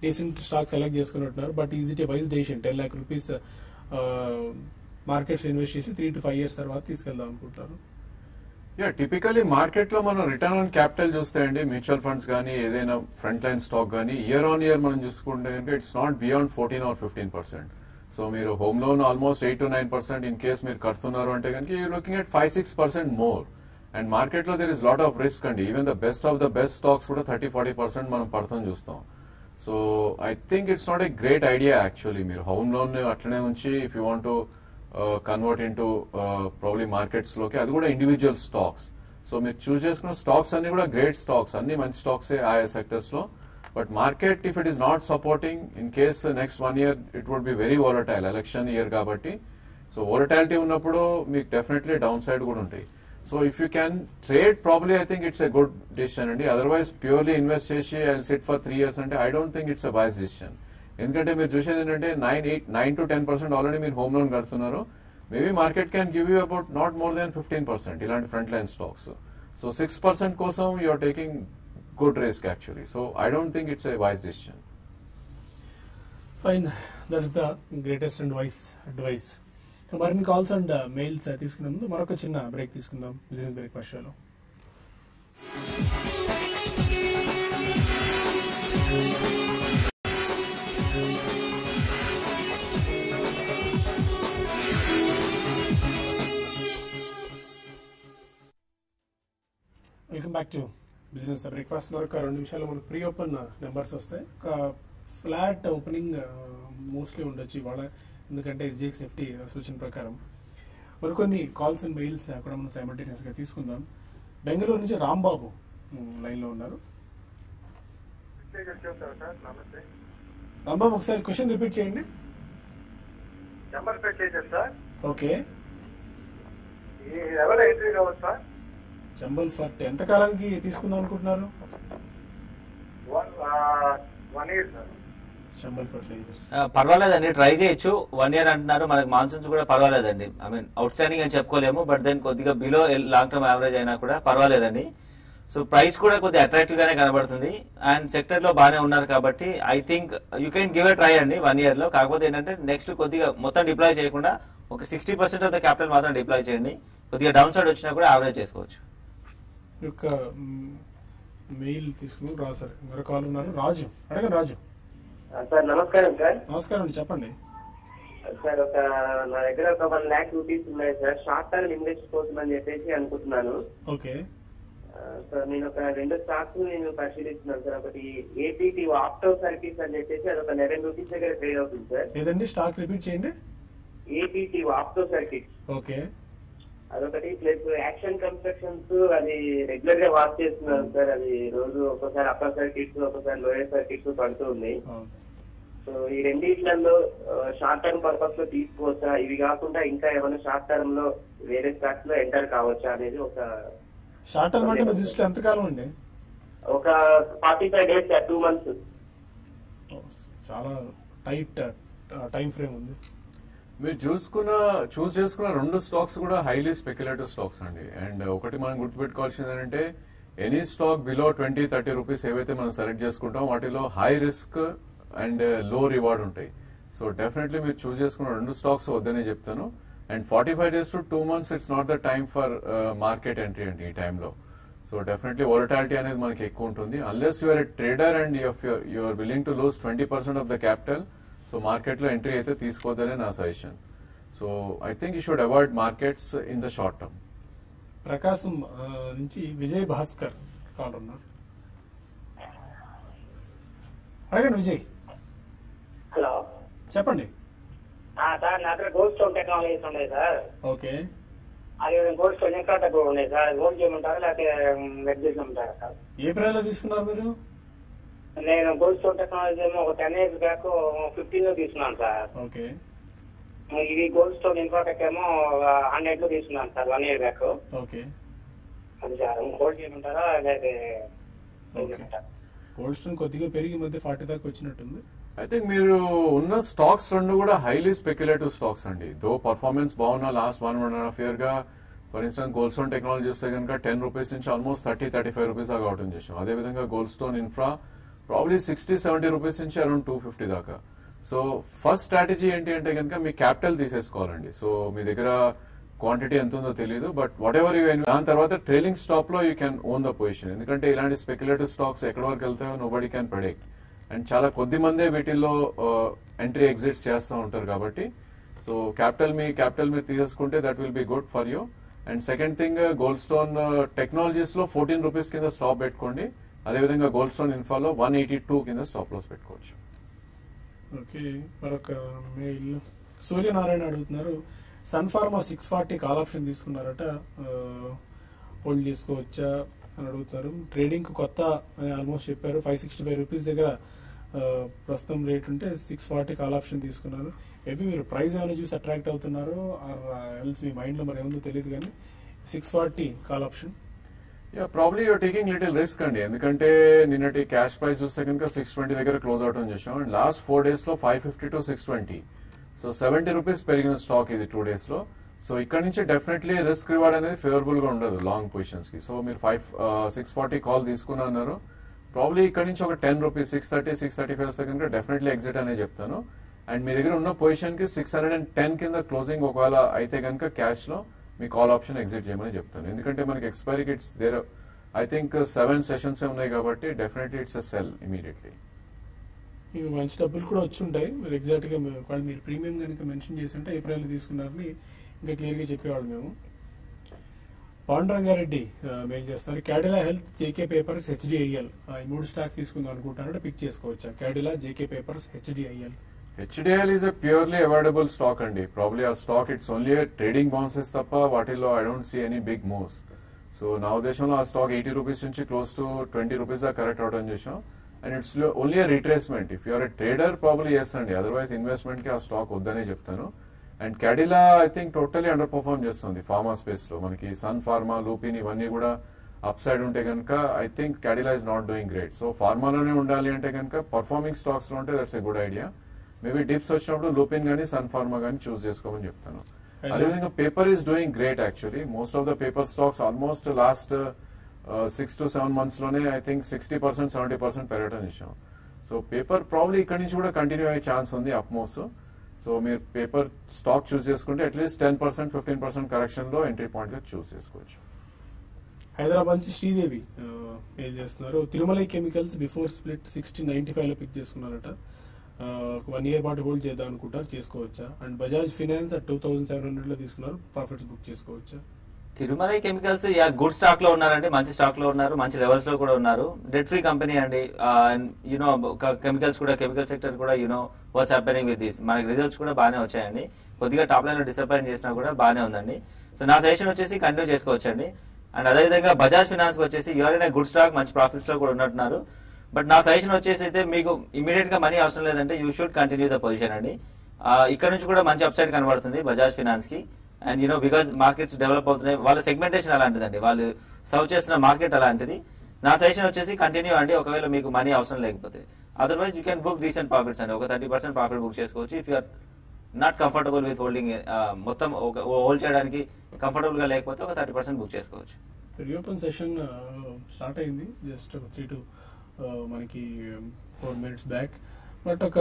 decent stocks select చేసుకుంటున్నారు. But is it a wise decision? 10 lakh rupees markets invest చేసి 3 to 5 years తర్వాత తీసుకెళ్దాం అనుకుంటారు. Yeah, typically మార్కెట్లో మనం return on capital చూస్తే అండి mutual funds కానీ ఏదైనా ఫ్రంట్ లైన్ స్టాక్ కానీ ఇయర్ ఆన్ ఇయర్ మనం చూసుకుంటే it's not beyond 14 or 15%. So మీరు home loan almost 8 to 9% in case మీరు కడుతున్నారు అంటే కనుక you looking at 5-6% more. And market లో there is lot of risk అండి. Even the best of the best stocks కూడా 30-40% మనం పడతాం చూస్తాం. So I think it's not a great idea actually. మీరు హోమ్ లోన్ అట్లనే ఉంచి if you want to convert in to probably markets లోకి, అది కూడా ఇండివిజువల్ స్టాక్స్. సో మీరు చూస్ చేసుకున్న స్టాక్స్ అన్ని కూడా గ్రేట్ స్టాక్స్, అన్ని మంచి స్టాక్స్ ఆయా సెక్టర్స్ లో. But market if it is not supporting in case next 1 year it would be very volatile, election year కాబట్టి. సో వోలటాలిటీ ఉన్నప్పుడు మీకు డెఫినెట్లీ డౌన్ సైడ్ కూడా ఉంటాయి. So if you can trade, probably I think it's a good decision and otherwise purely invest చేసి and sit for 3 years అంటే I don't think it's a wise decision. ఎందుకంటే మీరు చూసేది ఏంటంటే 9-10% ఆల్రెడీ మీరు home loan కడుతున్నారు. Maybe market can give you about not more than 15% ఇలాంటి front line stocks. So 6% కోసం you're taking good risk actually. So I don't think it's a wise decision. Fine, that's the greatest and wise advice. మరిన్ని calls and mails తీసుకునే ముందు మరొక చిన్న break తీసుకుందాం. Business break వర్షాలో welcome back to business breakfast. మరొక 2 నిమిషాలు మనకు ప్రీ ఓపెన్ నెంబర్స్ వస్తాయి. ఒక ఫ్లాట్ ఓపెనింగ్ మోస్ట్లీ ఉండొచ్చు ఇవాళ, ఎందుకంటే SGX Nifty సూచన ప్రకారం. మరికొన్ని కాల్స్ అండ్ మెయిల్స్ కూడా మనం సైమల్టేనియస్ గా తీసుకుందాం. బెంగళూరు నుంచి రాంబాబు లైన్ లో ఉన్నారు. రాంబాబు, ఒకసారి క్వశ్చన్ రిపీట్ చేయండి. ఓకే, జంబల్ ఫర్ట్ ఎంత కాలానికి తీసుకుందాం అనుకుంటున్నారు? పర్వాలేదండి, ట్రై చేయొచ్చు. 1 year అంటున్నారు, మనకి మాన్సూన్స్ కూడా పర్వాలేదండి. ఐ మీన్ అవుట్ స్టాండింగ్ అని చెప్పుకోలేము, బట్ దెన్ కొద్దిగా బిలో లాంగ్ టర్మ్ యావరేజ్ అయినా కూడా పర్వాలేదండి. సో ప్రైస్ కూడా కొద్దిగా అట్రాక్టివ్ గానే కనబడుతుంది అండ్ సెక్టర్ లో బానే ఉన్నారు కాబట్టి I think you can give a try అండి 1 year లో. కాకపోతే ఏంటంటే నెక్స్ట్ కొద్దిగా మొత్తం డిప్లాయ్ చేయకుండా ఒక 60% ఆఫ్ ద క్యాపిటల్ మాత్రం డిప్లాయ్ చేయండి. కొద్దిగా డౌన్ సైడ్ వచ్చినా కూడా యావరేజ్ చేసుకోవచ్చు. రాజు అడగండి. రాజు సార్ నమస్కారం సార్. నమస్కారం, చెప్పండి సార్. ఒక నా దగ్గర ఒక 1 lakh rupees ఉన్నాయి సార్, షార్ట్ టర్మ్ ఇన్వెస్ట్ కోసం అని చెప్పేసి అనుకుంటున్నాను. ఓకే, రెండు స్టాక్స్ నేను పరిశీలిస్తున్నాను సార్. ఒకటి ఏపీటీ ఆప్టో సర్వీస్ అని చెప్పేసి అదొక 11 రూపీస్ దగ్గర ట్రేడ్ అవుతుంది సార్. ఏదండి స్టాక్ రిపీట్ చేయండి. ఏపీటీ ఆప్టో సర్వీస్ ఓకే అదొకటి. ప్లస్ యాక్షన్ కన్స్ట్రక్షన్స్ అది రెగ్యులర్ గా వాచ్ చేస్తున్నాను సార్. అది రోజు ఒక్కోసారి అప్పర్ సర్కిట్స్ ఒక్కోసారి లోయర్ సర్కిట్స్ పడుతూ ఉన్నాయి. సో ఈ రెండిట్లలో షార్ట్ టర్మ్ పర్పస్ లో తీసుకోవచ్చా? ఇవి కాకుండా ఇంకా ఏమైనా షార్ట్ టర్మ్ లో వేరే స్టాక్స్ లో ఎంటర్ కావచ్చా అనేది ఒక షార్ట్ టర్మ్ అంటే దృష్టి ఎంతకాలం అండి? ఒక 45 డేస్ 2 మంత్స్ చాలా టైట్ టైం ఫ్రేమ్ ఉంది. మీరు చూస్ చేసుకున్న రెండు స్టాక్స్ కూడా హైలీ స్పెక్యులేటివ్ స్టాక్స్ అండి. అండ్ ఒకటి మనం గుర్తుపెట్టుకోవాల్సింది ఏంటంటే ఎనీ స్టాక్ బిలో 20-30 రూపీస్ ఏవైతే మనం సెలెక్ట్ చేసుకుంటాం వాటిలో high risk and low reward ఉంటాయి. సో డెఫినెట్లీ మీరు చూస్ చేసుకున్న రెండు స్టాక్స్ వద్దనే చెప్తాను. And 45 days to 2 months it's not the time for market entry and time low. So definitely volatility అనేది మనకి ఎక్కువ ఉంటుంది. Unless you are a trader and you are willing to lose 20% of the capital, so market లో entry అయితే తీసుకోవద్దని నా suggestion. So I think you should avoid markets in the short term. Prakasam నుంచి Vijay Bhaskar call ఉన్నారు. అడగండి విజయ్. హలో చెప్పండి. Sir నా దగ్గర గోల్డ్ స్టోన్ టెక్నాలజీస్ ఉన్నాయి సార్. ఓకే అది గోల్డ్ స్టోన్ ఎక్కడ తక్కువ ఉన్నాయి సార్? గోల్డ్ చేయమంటారా లేకపోతే వెబ్ చేసామంటారా సార్? ఏ ప్రైస్ లో తీసుకున్నారు మీరు? నేను గోల్డ్ స్టోన్ టెక్నాలజీ ఏమో ఒక 10 years బ్యాక్ 15 లో తీసుకున్నాను సార్. ఓకే ఇది గోల్డ్ స్టోన్ ఇన్ఫ్రాటెక్ ఏమో 100 లో తీసుకున్నాను సార్ 1 year బ్యాక్. ఓకే అది సార్ గోల్డ్ చేయమంటారా లేకపోతే? గోల్డ్ స్టోన్ కొద్దిగా పెరిగి మధ్య 40 దాకా వచ్చినట్టుంది. ఐ థింక్ మీరు ఉన్న స్టాక్స్ రెండు కూడా హైలీ స్పెక్యులేటివ్ స్టాక్స్ అండి. దో పర్ఫార్మెన్స్ బాగున్నా లాస్ట్ 1.5 year గా for instance gold stone Technology చూస్తే కనుక 10 రూపీస్ నుంచి ఆల్మోస్ట్ 30-35 రూపీస్ దాకా అవటం చేసాం. అదేవిధంగా gold stone infra probably 60-70 rupees నుంచి అరౌండ్ 250 దాకా. సో ఫస్ట్ స్ట్రాటజీ ఏంటి అంటే కనుక మీ క్యాపిటల్ తీసేసుకోవాలండి. సో మీ దగ్గర క్వాంటిటీ ఎంత ఉందో తెలియదు బట్ వాట్ ఎవర్ యూ దాని తర్వాత ట్రైలింగ్ స్టాప్ లో you can own the position. ఎందుకంటే ఇలాంటి స్పెక్యులేటివ్ స్టాక్స్ ఎక్కడి వరకు వెళ్తాయో నోబడీ క్యాన్ ప్రెడిక్ట్ అండ్ చాలా కొద్ది మందే వీటిల్లో ఎంట్రీ ఎగ్జిట్స్ చేస్తూ ఉంటారు కాబట్టి సో క్యాపిటల్ మీరు తీసేసుకుంటే that will be good for you. And second thing gold stone technologies లో 14 రూపీస్ కింద స్టాప్ పెట్టుకోండి. అదేవిధంగా గోల్డ్ స్టోన్ ఇన్ఫాలో 182 కింద స్టాప్ లాస్ పెట్టుకోవచ్చు. ఓకే మరొక మెయిల్ సూర్యనారాయణ అడుగుతున్నారు. సన్ఫార్మా 640 కాల్ ఆప్షన్ తీసుకున్నారట హోల్డ్ చేసుకోవచ్చా అని అడుగుతారు. ట్రేడింగ్ కొత్త అని ఆల్మోస్ట్ చెప్పారు. 565 రూపీస్ దగ్గర ప్రస్తుతం రేట్ ఉంటే 640 కాల్ ఆప్షన్ తీసుకున్నారు. మేబీ మీరు ప్రైస్ ఏమైనా చూసి అట్రాక్ట్ అవుతున్నారు ఎల్స్ మీ మైండ్ లో మరి ఏముందో తెలియదు కానీ 640 call option probably you're taking little risk అండి. ఎందుకంటే నిన్నటి క్యాష్ ప్రైస్ చూస్తే కనుక 620 దగ్గర క్లోజ్ అవుట్ అని చేసాం అండ్ లాస్ట్ 4 days లో 550 to 620 సో 70 రూపీస్ పెరిగిన స్టాక్ ఇది 2 days లో. సో ఇక్కడ నుంచి డెఫినెట్లీ రిస్క్ రివార్డ్ అనేది ఫేవరబుల్ గా ఉండదు లాంగ్ పొజిషన్స్ కి. సో మీరు 640 కాల్ తీసుకున్నారు ప్రాబ్లీ ఇక్కడ నుంచి ఒక 10 రూపీస్ 630-635 కనుక డెఫినెట్లీ ఎగ్జిట్ అనేది చెప్తాను. అండ్ మీ దగ్గర ఉన్న పొజిషన్ కి 610 కింద క్లోజింగ్ ఒకవేళ అయితే కనుక క్యాష్ లో మీ కాల్ ఆప్షన్ ఎగ్జిట్ చేయమని చెప్తాను. ఎందుకంటే మనకి ఎక్స్పైరీ కిట్స్ దేర్ ఐ థింక్ 7 sessions ఉన్నాయి కాబట్టి definitely it's a sell immediately. మీకు మంచి డబ్బులు కూడా వచ్చి ఉంటాయి మీరు ఎగ్జాక్ట్ గా మీరు ప్రీమియం కనుక మెన్షన్ చేసి ఉంటే ఏప్రిల్ తీసుకున్నారని ఇంకా క్లియర్ గా చెప్పేవాళ్ళు మేము. పాండురంగారెడ్డి మెయిల్ చేస్తున్నారు. Cadila health, JK papers, HDIL ఈ 3 stocks తీసుకుందాం అనుకుంటున్నారంటే పిక్ చేసుకోవచ్చా? Cadila, JK papers, HDIL. HDIL is a purely avoidable stock అండి. ప్రాబ్లీ ఆ stock it's only trading bounces తప్ప వాటిలో I don't see any big moves. So నా ఉద్దేశంలో ఆ స్టాక్ 80 రూపీస్ నుంచి క్లోజ్ టు 20 రూపీస్ దా కరెక్ట్ అవడం చేసాం and it's only retracement. If you're a trader probably చేస్తండి అదర్వైజ్ ఇన్వెస్ట్మెంట్ కి ఆ స్టాక్ వద్దనే చెప్తాను. And Cadila I think totally underperform చేస్తుంది ఫార్మా స్పేస్ లో. మనకి సన్ ఫార్మా, లూపిన్ ఇవన్నీ కూడా అప్ సైడ్ ఉంటే కనుక I think Cadila is not doing great. So ఫార్మాలోనే ఉండాలి అంటే కనుక పర్ఫార్మింగ్ స్టాక్స్ లో ఉంటే that's a good idea. Maybe dips వచ్చినప్పుడు లూపిన్ గానీ సన్ ఫార్మా గానీ చూస్ చేసుకోమని చెప్తాను. అదేవిధంగా paper is doing great actually. Most of the paper stocks almost last 6 to 7 months లోనే ఐ థింక్ 60%, 70% పెరగటం ఇష్టం. సో పేపర్ ప్రాబ్లీ ఇక్కడ నుంచి కూడా కంటిన్యూ అయ్యే ఛాన్స్ ఉంది అప్మోస్ట్. సో మీరు పేపర్ స్టాక్ చూస్ చేసుకుంటే అట్లీస్ట్ 10%, 15% కరెక్షన్ లో ఎంట్రీ పాయింట్ గా చూస్ చేసుకోవచ్చు. హైదరాబాద్ నుంచి శ్రీదేవి ఏం చేస్తున్నారు. తిరుమలై కెమికల్స్ బిఫోర్ స్ప్లిట్ 60-95 లో పిక్ చేసుకున్నారట. 1 year పాటు హోల్డ్ చేద్దాం అనుకుంటారు, చేసుకోవచ్చా? అండ్ బజాజ్ ఫినాన్స్ 2700 లో తీసుకున్నారు, ప్రాఫిట్స్ బుక్ చేసుకోవచ్చా? Tirumalai chemicals yeah good stock లో ఉన్నారండి, మంచి స్టాక్ లో ఉన్నారు, మంచి లెవెల్స్ లో కూడా ఉన్నారు. డెట్ ఫ్రీ కంపెనీ అండి, యూనో కెమికల్స్ కూడా, కెమికల్ సెక్టర్ కూడా you know what's happening with this. మనకి రిజల్ట్స్ కూడా బాగానే వచ్చాయండి, కొద్దిగా టాప్ లైన్ లో డిసప్పాయింట్ చేసినా కూడా బాగానే ఉందండి. సో నా సజెషన్ వచ్చేసి కంటిన్యూ చేసుకోవచ్చండి. అండ్ అదేవిధంగా బజాజ్ ఫినాన్స్ వచ్చేసి ఎవరైనా గుడ్ స్టాక్ మంచి ప్రాఫిట్స్ లో కూడా ఉన్నట్టున్నారు. బట్ నా సజెషన్ వచ్చేసి అయితే మీకు ఇమీడియట్ గా మనీ అవసరం లేదంటే you should continue the position అండి. ఇక్కడ నుంచి కూడా మంచి అప్సైడ్ కనబడుతుంది బజాజ్ ఫినాన్స్ కి. And you know because markets develop అవుతున్నాయి, వాళ్ళ సెగ్మెంటేషన్ అలాంటిదండి, వాళ్ళు సర్వ్ చేసిన మార్కెట్ అలాంటిది. నా సజెషన్ వచ్చేసి కంటిన్యూ అండి, ఒకవేళ మీకు మనీ అవసరం లేకపోతే. Otherwise you can book decent profits అండి, ఒక 30% ప్రాఫిట్ బుక్ చేసుకోవచ్చు. If you're not comfortable with holding, మొత్తం హోల్డ్ చేయడానికి కంఫర్టబుల్ గా లేకపోతే ఒక 30% బుక్ చేసుకోవచ్చు. రీఓపెన్ సెషన్ స్టార్ట్ అయింది జస్ట్ ఒక 3 to 4 minutes బ్యాక్. బట్ ఒక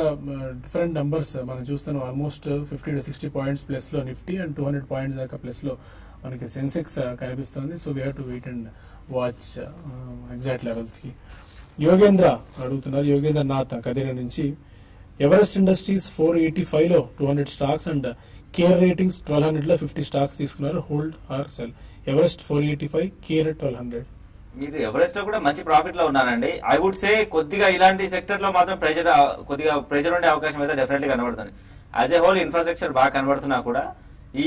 డిఫరెంట్ నెంబర్స్ మనం చూస్తున్నాం, ఆల్మోస్ట్ 50 to 60 points ప్లస్ లో నిఫ్టీ అండ్ 200 points దాకా ప్లస్ లో మనకి సెన్సెక్స్ కనిపిస్తుంది. So we have to wait and watch exact levels కి. యోగేంద్ర అడుగుతున్నారు, యోగేంద్ర నాథ్ కదిర నుంచి, ఎవరెస్ట్ ఇండస్ట్రీస్ 485 లో 200 స్టాక్స్ అండ్ కేర్ రేటింగ్స్ 1200 లో 50 స్టాక్స్ తీసుకున్నారు, hold or sell? Everest 485, Care 1200. మీరు ఎవరెస్ట్ లో కూడా మంచి ప్రాఫిట్ లో ఉన్నారండి. ఐ వుడ్ సే కొద్దిగా ఇలాంటి సెక్టర్ లో మాత్రం కొద్దిగా ప్రెజర్ ఉండే అవకాశం అయితే డెఫినెట్లీ కనబడుతుంది. యాజ్ ఏ హోల్ ఇన్ఫ్రాస్ట్రక్చర్ బాగా కనబడుతున్నా కూడా ఈ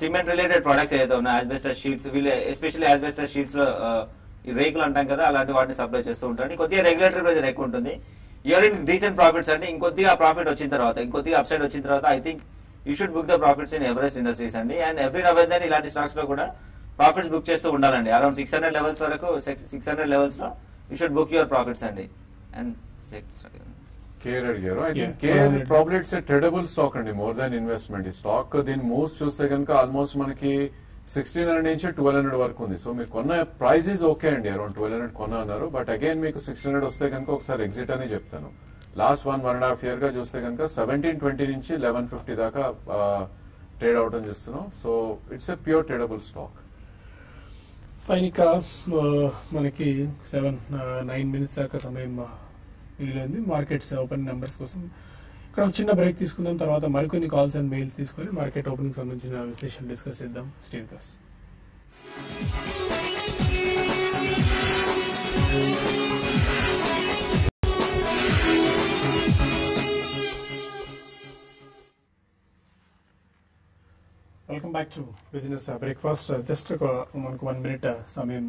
సిమెంట్ రిలేటెడ్ ప్రొడక్ట్స్ ఏదైతే ఉన్నాయి, యాస్బెస్టస్ షీట్స్, వీళ్ళు ఎస్పెషల్లీ యాస్బెస్టస్ షీట్స్ లో రేకులు అంటాం కదా, అలాంటి వాటిని సప్లై చేస్తూ ఉంటారు. కొద్దిగా రెగ్యులేటరీ ప్రెజర్ ఎక్కువ ఉంటుంది. యూఆర్ ఇన్ డీసెంట్ ప్రాఫిట్స్ అండి. ఇంకొద్దిగా ప్రాఫిట్ వచ్చిన తర్వాత, ఇంకొద్దిగా అప్సైడ్ వచ్చిన తర్వాత I think you should book the profits in Everest industries అండి. And every now and then ఇలాంటి స్టాక్స్ లో కూడా ప్రాఫిట్స్ బుక్ చేస్తూ ఉండాలండి. అరౌండ్ 600 లెవెల్స్ వరకు, 600 లెవెల్స్ లో you should book your profits అండి. అండ్ కేర్ అడిగారు, I think care probably it's a tradable stock అండి, మోర్ దాన్ ఇన్వెస్ట్మెంట్. ఈ స్టాక్ దీని మూవ్స్ చూస్తే కనుక ఆల్మోస్ట్ మనకి 1600 నుంచి 1200 వరకు ఉంది. సో మీకు కొన్న ప్రైజ్ ఈజ్ ఓకే అండి, అరౌండ్ 1200 కొన్నా అన్నారు. బట్ అగైన్ మీకు 1600 వస్తే కనుక ఒకసారి ఎగ్జిట్ అని చెప్తాను. లాస్ట్ 1.5 years గా చూస్తే కనుక 1720 నుంచి 1150 దాకా ట్రేడ్ అవటం చూస్తున్నాం. So it's a pure tradable stock. Fine, ఇక మనకి 7-9 minutes దాకా సమయం మిగిలింది మార్కెట్స్ ఓపెనింగ్ నెంబర్స్ కోసం. ఇక్కడ ఒక చిన్న బ్రేక్ తీసుకుందాం, తర్వాత మరికొన్ని కాల్స్ అండ్ మెయిల్స్ తీసుకొని మార్కెట్ ఓపెనింగ్ సంబంధించిన విశ్లేషణ డిస్కస్ చేద్దాం. Stay with us. Welcome back to business breakfast. Just ఒక మనకు 1 minute సమయం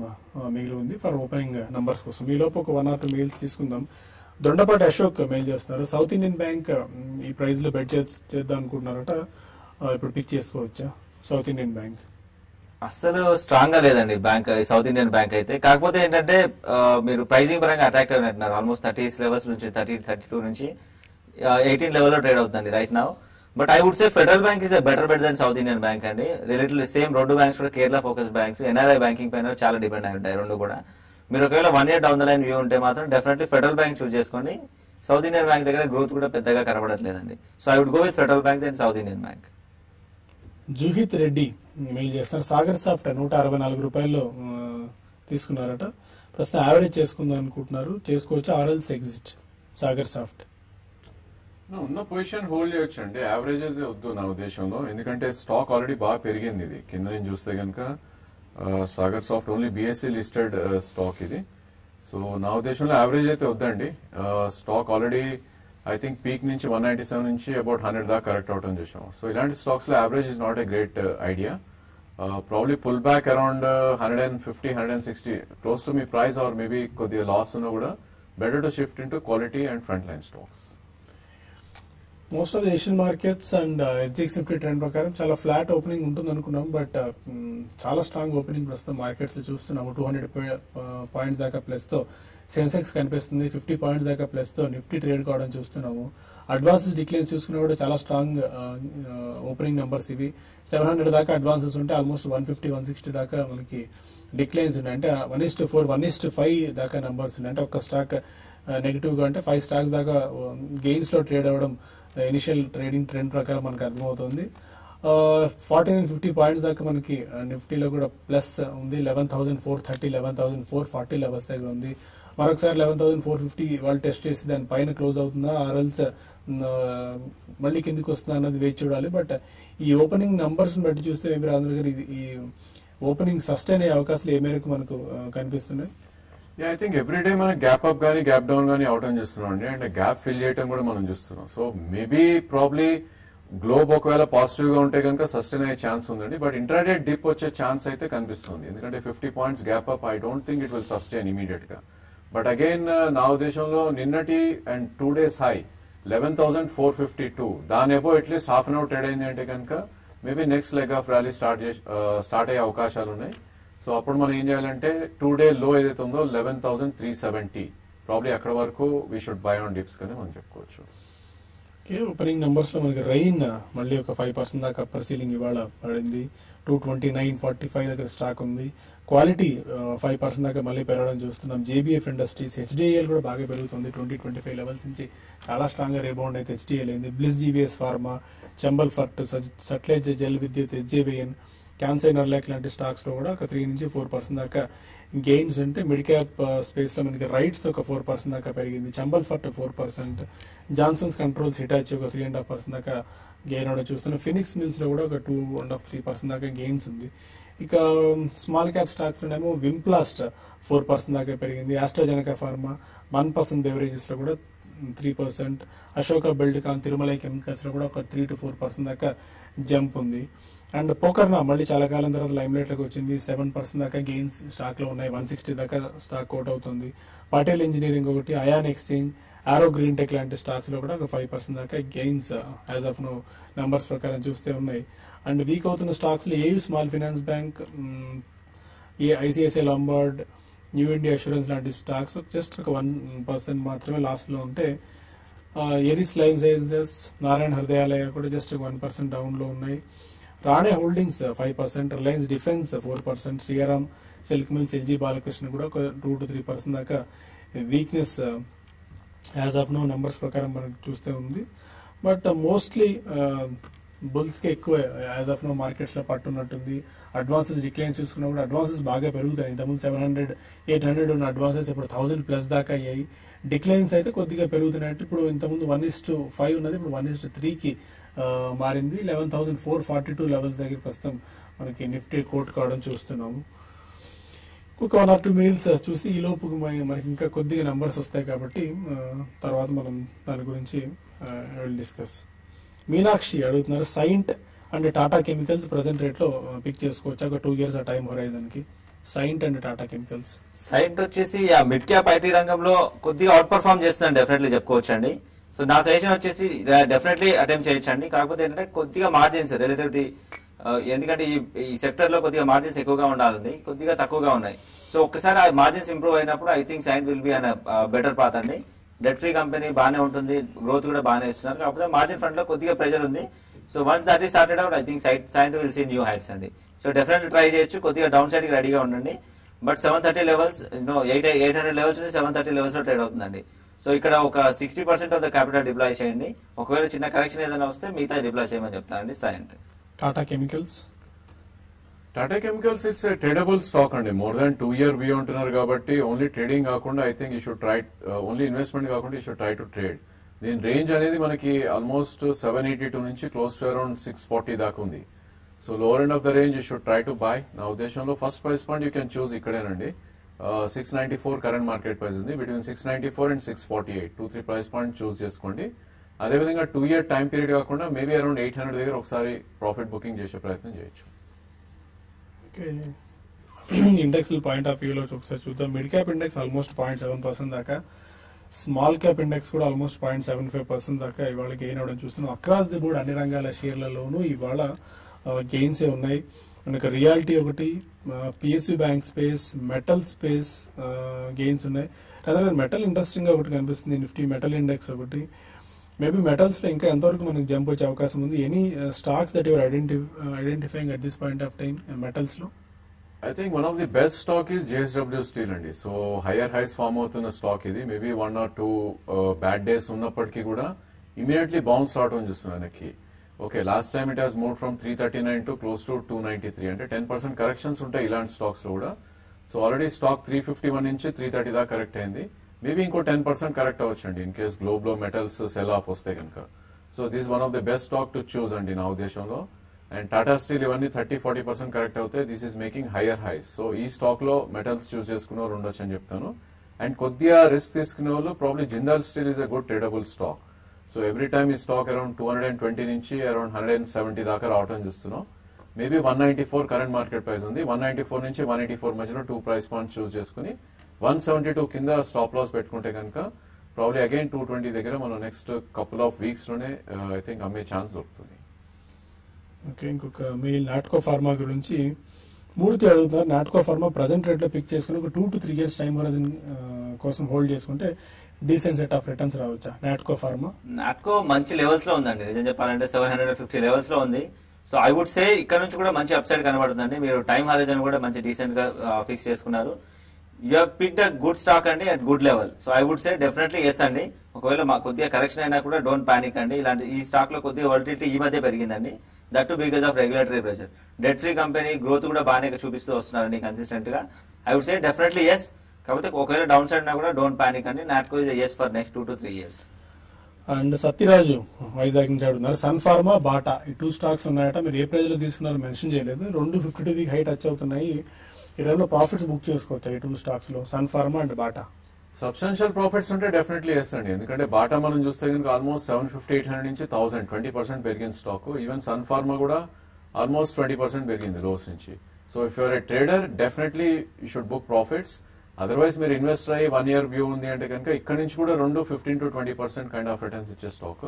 మిగిలి ఉంది ఫర్ ఓపెనింగ్ నంబర్స్ కోసం. ఈ లోపు ఒక 1 or 2 మెయిల్స్ తీసుకుందాం. దొండపాటి అశోక్ మెయిల్ చేస్తున్నారు, సౌత్ ఇండియన్ బ్యాంక్ ఈ ప్రైస్ లో బెట్ చేద్దాం అనుకుంటున్నారట, ఇప్పుడు పిక్ చేసుకోవచ్చా? సౌత్ ఇండియన్ బ్యాంక్ అస్సలు స్ట్రాంగ్ గా లేదండి బ్యాంక్, సౌత్ ఇండియన్ బ్యాంక్ అయితే. కాకపోతే ఏంటంటే మీరు ప్రైజింగ్ పరంగా అట్రాక్ట్ అయినట్టున్నారు. ఆల్మోస్ట్ 30 levels నుంచి 32 నుంచి 18 లెవెల్ లో ట్రేడ్ అవుతుంది right now. But I would say Federal bank is a better bet then South Indian bank అండి. రిలేటివ్లీ సేమ్, రెండు బ్యాంక్స్ కూడా Kerala focus banks, NRI banking పైన చాలా డిపెండ్ అయి ఉంటాయి రెండు కూడా. మీరు ఒకవేళ 1 year down the line view ఉంటే మాత్రం డెఫినెట్లీ ఫెడరల్ బ్యాంక్ చూస్ చేసుకోండి. సౌత్ ఇండియన్ బ్యాంక్ దగ్గర గ్రోత్ కూడా పెద్దగా కనబడట్లేదండి. So I would go with Federal bank then South Indian bank. Juhit Reddy mail చేస్తారు, సాగర్ సాఫ్ట్ 164 రూపాయల్లో తీసుకున్నారట, ప్రస్తుతం యావరేజ్ చేసుకుందాం అనుకుంటున్నారు, చేసుకోవచ్చు ఆర్ఎల్స్ ఎగ్జిట్? సాగర్ సాఫ్ట్ ఉన్న పొజిషన్ హోల్డ్ చేయొచ్చు అండి, యావరేజ్ అయితే వద్దు నా ఉద్దేశంలో. ఎందుకంటే స్టాక్ ఆల్రెడీ బాగా పెరిగింది. ఇది కింద నేను చూస్తే కనుక Sagar soft only BSE listed stock ఇది. సో నా ఉద్దేశంలో యావరేజ్ అయితే వద్దండి. Stock already I think peak నుంచి 197 నుంచి అబౌట్ 100 దాకా కరెక్ట్ అవటం చూసాము. సో ఇలాంటి స్టాక్స్ లో average is not a great idea. Probably pull back around 150, 160 close to మీ ప్రైస్, ఆర్ మేబీ కొద్దిగా లాస్ ఉన్నా కూడా better to shift into quality and front line stocks. Most of the Asian markets and HDX Nifty trend ప్రకారం చాలా flat opening ఉంటుంది అనుకున్నాం, but చాలా strong opening ప్రస్తుతం మార్కెట్స్ లో చూస్తున్నాము. 200 points దాకా ప్లస్ తో సెన్సెక్స్ కనిపిస్తుంది, 50 points దాకా ప్లస్ తో నిఫ్టీ ట్రేడ్ కావడం చూస్తున్నాము. అడ్వాన్సెస్ డిక్లైన్స్ చూసుకున్నా కూడా చాలా స్ట్రాంగ్ ఓపెనింగ్ నెంబర్స్ ఇవి. 700 దాకా అడ్వాన్సెస్ ఉంటే ఆల్మోస్ట్ 150, 160 దాకా మనకి డిక్లైన్స్ ఉన్నాయి. అంటే 1:4, 1:5 దాకా నెంబర్స్ ఉన్నాయి. అంటే ఒక్క స్టాక్ నెగిటివ్ గా అంటే 5 స్టాక్స్ దాకా గెయిన్స్ లో ట్రేడ్ అవ్వడం ఇనిషియల్ ట్రేడింగ్ ట్రెండ్ ప్రకారం మనకు అర్థమవుతుంది. 14 and 50 points దాకా మనకి నిఫ్టీలో కూడా ప్లస్ ఉంది. 11,430, 11,440 లెవెల్స్ దగ్గర ఉంది. మరొకసారి 11,450 వాళ్ళు టెస్ట్ చేసి దాని పైన క్లోజ్ అవుతుందా, ఆర్ఎల్స్ మళ్ళీ కిందికి వస్తుందా అన్నది వేచి చూడాలి. బట్ ఈ ఓపెనింగ్ నంబర్స్ బట్టి చూస్తే రాజేంద్ర గారు, ఈ ఓపెనింగ్ సస్టైన్ అయ్యే అవకాశాలు ఏ మేరకు మనకు కనిపిస్తున్నాయి? Yeah, I think every day మనం గ్యాప్ అప్ కానీ గ్యాప్ డౌన్ కానీ అవుట్ అని చూస్తున్నాం అండి. అంటే గ్యాప్ ఫిల్ చేయడం కూడా మనం చూస్తున్నాం. సో మేబీ ప్రాబ్లీ గ్లోబ్ ఒకవేళ పాజిటివ్ గా ఉంటే కనుక సస్టైన్ అయ్యే ఛాన్స్ ఉందండి. బట్ ఇంట్రాడే డిప్ వచ్చే ఛాన్స్ అయితే కనిపిస్తుంది. ఎందుకంటే 50 points gap up I don't think it will sustain immediate గా. బట్ అగైన్ నా ఉద్దేశంలో నిన్నటి అండ్ 2 డేస్ హై 11,452 దాని above at least half an hour trade అయింది అంటే కనుక maybe next leg of rally start అయ్యే అవకాశాలు ఉన్నాయి. సో అప్పుడు మనం ఏం చేయాలంటే 2 డే లో ఏదైతే ఉందో 11,370 ప్రాబ్లీ అక్కడ వరకు we should buy on dips కానీ మనం చెప్పుకోవచ్చు. ఓపెనింగ్ నంబర్స్ లో మనకి రైన్ మళ్ళీ ఒక 5% దాకా అప్పర్ సీలింగ్ ఇవాళ పడింది. 229.45 దగ్గర స్టాక్ ఉంది. క్వాలిటీ 5% దాకా మళ్ళీ పెరగడం చూస్తున్నాం. జేబీఎఫ్ ఇండస్ట్రీస్, హెచ్డిఐఎల్ కూడా బాగా పెరుగుతుంది. 20-25 లెవెల్స్ నుంచి చాలా స్ట్రాంగ్ గా రీబౌండ్ అయితే హెచ్డిఐఎల్ అయింది. Bliss, GVS pharma, Chambal fert, Sutlej Jal Vidyut, SJVN, క్యాన్సైనర్ lakh లాంటి స్టాక్స్ లో కూడా ఒక 3-4% దాకా గెయిన్స్ ఉంటే, మిడ్ క్యాప్ స్పేస్ లో మనకి రైట్స్ ఒక 4% దాకా పెరిగింది. Chambal Fert 4%, Johnsons controls, Hitachi ఒక 3.5% దాకా గెయిన్ అవడం చూస్తున్నాం. ఫినిక్స్ మిల్స్ లో కూడా ఒక 2.5-3% దాకా గెయిన్స్ ఉంది. ఇక స్మాల్ క్యాప్ స్టాక్స్ లోనేమో వింప్లాస్ట్ 4% దాకా పెరిగింది. ఆస్ట్రాజెనకా ఫార్మా, 1% బెవరేజెస్ లో కూడా 3%, Ashoka buildcon, Tirumalai chemicals లో కూడా ఒక 3-4% దాకా జంప్ ఉంది. అండ్ పోకర్నా మళ్ళీ చాలా కాలం తర్వాత లైమ్ లైట్ లోకి వచ్చింది. 7% దాకా గెయిన్స్ స్టాక్ లో ఉన్నాయి. 160 దాకా స్టాక్ అవుట్ అవుతుంది. పటేల్ ఇంజనీరింగ్ ఒకటి, అయాన్ ఎక్స్చేంజ్, ఆరో గ్రీన్ టెక్ లాంటి స్టాక్స్ లో కూడా ఒక 5% దాకా gains as of now numbers ప్రకారం చూస్తే ఉన్నాయి. అండ్ వీక్ అవుతున్న స్టాక్స్ లో ఏయూ స్మాల్ ఫైనాన్స్ బ్యాంక్, ఏ ICICI Lombard, New India assurance లాంటి స్టాక్స్ జస్ట్ ఒక 1% మాత్రమే లాస్ లో ఉంటే, Eris life sciences, Narayana Hrudayalaya కూడా జస్ట్ 1% డౌన్ లో ఉన్నాయి. Rane holdings 5%, Reliance defence 4%, CRM, silk mills, LG Balakrishna కూడా ఒక 2-3% దాకా weakness as of now numbers ప్రకారం మనకు చూస్తే ఉంది. బట్ మోస్ట్లీ బుల్స్కి ఎక్కువ యాజ్ ఆఫ్ నో మార్కెట్స్ లో పట్టున్నట్టుంది. అడ్వాన్సెస్ డిక్లైన్స్ చూసుకున్నా కూడా అడ్వాన్సెస్ బాగా పెరుగుతాయి. ఇంతకుముందు 700-800 ఉన్న అడ్వాన్సెస్ ఇప్పుడు 1000+ దాకా అయ్యాయి. డిక్లైన్స్ అయితే కొద్దిగా పెరుగుతున్నాయి. ఇప్పుడు ఇంతకుముందు 1:5 ఉన్నది, ఇప్పుడు 1:3కి మారింది. 11,442 లెవెల్స్ దగ్గర ప్రస్తుతం మనకి నిఫ్టీ కోట్ కావడం చూస్తున్నాము. ఒక 1 or 2 మెయిల్స్ చూసి ఈ లోపు మనకి ఇంకా కొద్దిగా నంబర్స్ వస్తాయి కాబట్టి తర్వాత మనం దాని గురించి డిస్కస్. మీనాక్షి అడుగుతున్నారు, saint and Tata chemicals present rate లో పిక్ చేసుకోవచ్చు ఒక 2 years ఆ టైం హొరైజన్ కి? Saint and Tata chemicals. Saint వచ్చేసి మిడ్ క్యాప్ ఐటీ రంగంలో కొద్దిగా అవుట్ పర్ఫార్మ్ చేస్తుందని డెఫినెట్లీ చెప్పుకోవచ్చు అండి. సో నా సజెషన్ వచ్చేసి డెఫినెట్లీ అటెంప్ట్ చేయొచ్చండి. కాకపోతే ఏంటంటే కొద్దిగా మార్జిన్స్ రిలేటివ్లీ, ఎందుకంటే ఈ సెక్టర్ లో కొద్దిగా మార్జిన్స్ ఎక్కువగా ఉండాలండి, కొద్దిగా తక్కువగా ఉన్నాయి. సో ఒక్కసారి ఆ మార్జిన్స్ ఇంప్రూవ్ అయినప్పుడు I think Cyient will be an better path అండి. డెట్ ఫ్రీ కంపెనీ బాగానే ఉంటుంది, గ్రోత్ కూడా బాగానే ఇస్తున్నారు. కాకపోతే మార్జిన్ ఫ్రంట్ లో కొద్దిగా ప్రెజర్ ఉంది. So once that is started out I think Cyient will see new heights అండి. సో డెఫినెట్లీ ట్రై చేయొచ్చు, కొద్దిగా డౌన్ సైడ్ కి రెడీగా ఉండండి. బట్ 730 లెవెల్స్, 800 లెవెల్స్ నుంచి 730 లెవెల్స్ లో ట్రేడ్ అవుతుందండి. సో ఇక్కడ ఒక 60% ఆఫ్ ద క్యాపిటల్ డిప్లాయ్ చేయండి. ఒకవేళ చిన్న కరెక్షన్ ఏదైనా వస్తే మిగతా డిప్లాయ్ చేయమని చెప్తానండి. Cyient. Tata chemicals it's tradable stock అండి. మోర్ దాన్ 2 year వ్యూ అంటున్నారు కాబట్టి ఓన్లీ ట్రేడింగ్ కాకుండా I think you should try, only investment కాకుండా you should try to trade. దీని రేంజ్ అనేది మనకి ఆల్మోస్ట్ 782 నుంచి క్లోజ్ టు అరౌండ్ 640 దాకా ఉంది. So lower end of the range you should try to buy. నా ఉద్దేశంలో first price point you can choose ఇక్కడేనండి. 694 కరెంట్ మార్కెట్ ప్రైస్ ఉంది. Between 694 and 648 2-3 price point choose చేసుకోండి. అదేవిధంగా 2 year టైం పీరియడ్ కాకుండా maybe around 800 దగ్గర ఒకసారి ప్రాఫిట్ బుకింగ్ చేసే ప్రయత్నం చేయొచ్చు. ఇండెక్స్ పాయింట్ ఆఫ్ వ్యూ లో ఒకసారి చూద్దాం. మిడ్ క్యాప్ ఇండెక్స్ ఆల్మోస్ట్ 0.7% దాకా, స్మాల్ క్యాప్ ఇండెక్స్ కూడా ఆల్మోస్ట్ 0.75% దాకా ఇవాళ గెయిన్ అవడం చూస్తున్నాం. అక్రాస్ ది బోర్డ్ అన్ని రంగాల షేర్లలోనూ ఇవాళ గెయిన్స్ ఉన్నాయి. మనకు రియాలిటీ ఒకటి, PSU bank space, metal space gains ఉన్నాయి. అదే మెటల్ ఇంట్రెస్టింగ్ గా ఒకటి కనిపిస్తుంది, నిఫ్టీ మెటల్ ఇండెక్స్ ఒకటి. మేబీ మెటల్స్ లో ఇంకా ఎంతవరకు మనకు జంప్ వచ్చే అవకాశం ఉంది? Any stocks that your identifying at this point of time metals లో? I think one of the best stock is JSW steel అండి. సో హైయర్ హైస్ ఫామ్ అవుతున్న స్టాక్ ఇది. మేబీ 1 or 2 బ్యాడ్ డేస్ ఉన్నప్పటికీ కూడా immediately bounce start అని చూస్తున్నాను వెనక్కి. Okay, last time it has move from 339 to close to 293, అంటే 10% corrections ఉంటాయి ఇలాంటి స్టాక్స్ లో కూడా. సో ఆల్రెడీ స్టాక్ 351 నుంచి 330 దాకా కరెక్ట్ అయింది. మేబీ ఇంకో 10% కరెక్ట్ అవ్వచ్చండి ఇన్ కేస్ గ్లోబ్ లో మెటల్స్ సెల్ ఆఫ్ వస్తే కనుక. So this one of the best stock to choose అండి నా ఉద్దేశంలో. and Tata Steel even 30-40% correct avute this is making higher highs. So ee stock lo metals choose chesukunnavaru undach ani cheptanu and koddiya risk tiskunevallu probably Jindal Steel is a good tradable stock. So every time ee stock around 220 nunchi around 170 daaka raavatam chustunnam. Maybe 194 current market price undi, 194 nunchi 184 madhyalo 2 price points choose cheskuni 172 kinda stop loss pettukunte ganaka probably again 220 దగ్గర మనం next couple of weeks లోనే I think అమ్మే chance దొరుకుతుంది. Okay, ఇంకొక మీ Natco pharma గురించి మూర్తి అడుగుతున్నారు. Natco pharma present rate లో పిక్ చేసుకుని ఒక 2 to 3 years టైం హోరిజన్ కోసం హోల్డ్ చేసుకుంటే డీసెంట్ సెట్ ఆఫ్ రిటర్న్స్ రావచ్చా? నాట్కో ఫార్మా నాట్కో మంచి లెవెల్స్ లో ఉందండి, నిజం చెప్పాలంటే 750 లెవెల్స్ లో ఉంది. సో ఐ వుడ్ సే ఇక్కడ నుంచి కూడా మంచి అప్ సైడ్ కనబడుతుందండి. మీరు టైం హోరిజన్ కూడా మంచి డీసెంట్ గా ఫిక్స్ చేసుకున్నారు. You have picked a good stock andi at good level. So I would say definitely yes andi. Okavela ma koddiya correction aina kuda don't panic andi. Ilanti ee stock lo koddiya volatility ee madhya perigindandi, that too because of regulatory pressure. Debt free company growth kuda baane chupistu vastunarandi consistent ga. I would say definitely yes. Kabate okavela down side na kuda don't panic andi. NatCo is a yes for next 2 to 3 years. And Satyaraju Vizag nunchi adugutunnaru, Sanfarma, Bata ఈ two stocks ఉన్నాయట, మీరు ఏ price లో తీసుకున్నారో mention చేయలేదు. 252 week high touch అవుతున్నాయి. ఈ టైంలో profits book చేసుకోవచ్చు ఈ టూ స్టాక్స్ లో, Sun Pharma and Bata. Substantial profits ఉంటే డెఫినెట్లీ ఎస్ అండి, ఎందుకంటే బాటా మనం చూస్తే కనుక ఆల్మోస్ట్ 750-800 నుంచి 1000-20% పెరిగిన స్టాక్. ఈవెన్ సన్ఫార్మా కూడా ఆల్మోస్ట్ 20% పెరిగింది లోస్ నుంచి. So if you're a trader definitely you should book profits. Otherwise మీరు ఇన్వెస్ట్ అయ్యి 1 year వ్యూ ఉంది అంటే కనుక ఇక్కడ నుంచి కూడా 15 to 20% కైండ్ ఆఫ్ రిటర్న్స్ ఇచ్చే స్టాక్.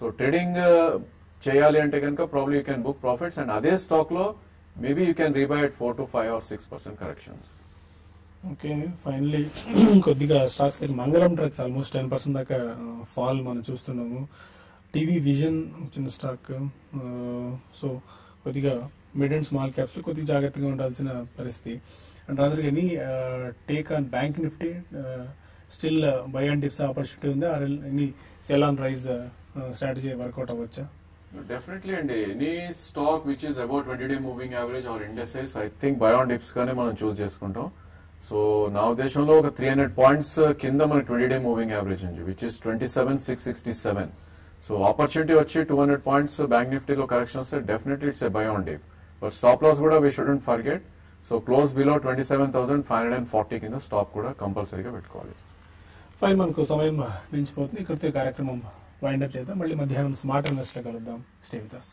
సో ట్రేడింగ్ చేయాలి అంటే కనుక probably you can book profits and అదే స్టాక్ లో maybe you can rebuy at 4 to 5 or 6% corrections. Okay, finally kodiga stocks like Mangalam Drugs almost 10% daka fall manu chustunamu. TV Vision chinna stock, so kodiga mid and small caps lo kodiga jagathaga undalsina paristhiti. And rather any take on Bank Nifty, still buy and dips opportunity undi or any sell on rise strategy work out avachcha? No, definitely and any stock which is above 20-day moving average or indices I think buy on dips kane మనం చూస్ చేసుకుంటాం. So నా ఉద్దేశంలో ఒక 300 points కింద మన 20-day moving average ఉంది which is 27,667. So opportunity వచ్చి 200 points bank నిఫ్టీలో కరెక్షన్ వస్తే definitely it's a buy on dip. But stop loss కూడా we shouldn't forget. So close below 27,540 కింద స్టాప్ కూడా కంపల్సరీగా పెట్టుకోవాలి. ఫైన్, మనకు సమయం మించిపోతుంది. ఇక్కడ కార్యక్రమం వైండ్ అప్ చేద్దాం. మళ్ళీ మధ్యాహ్నం స్మార్ట్ ఇన్వెస్టర్ కలుద్దాం. Stay with us.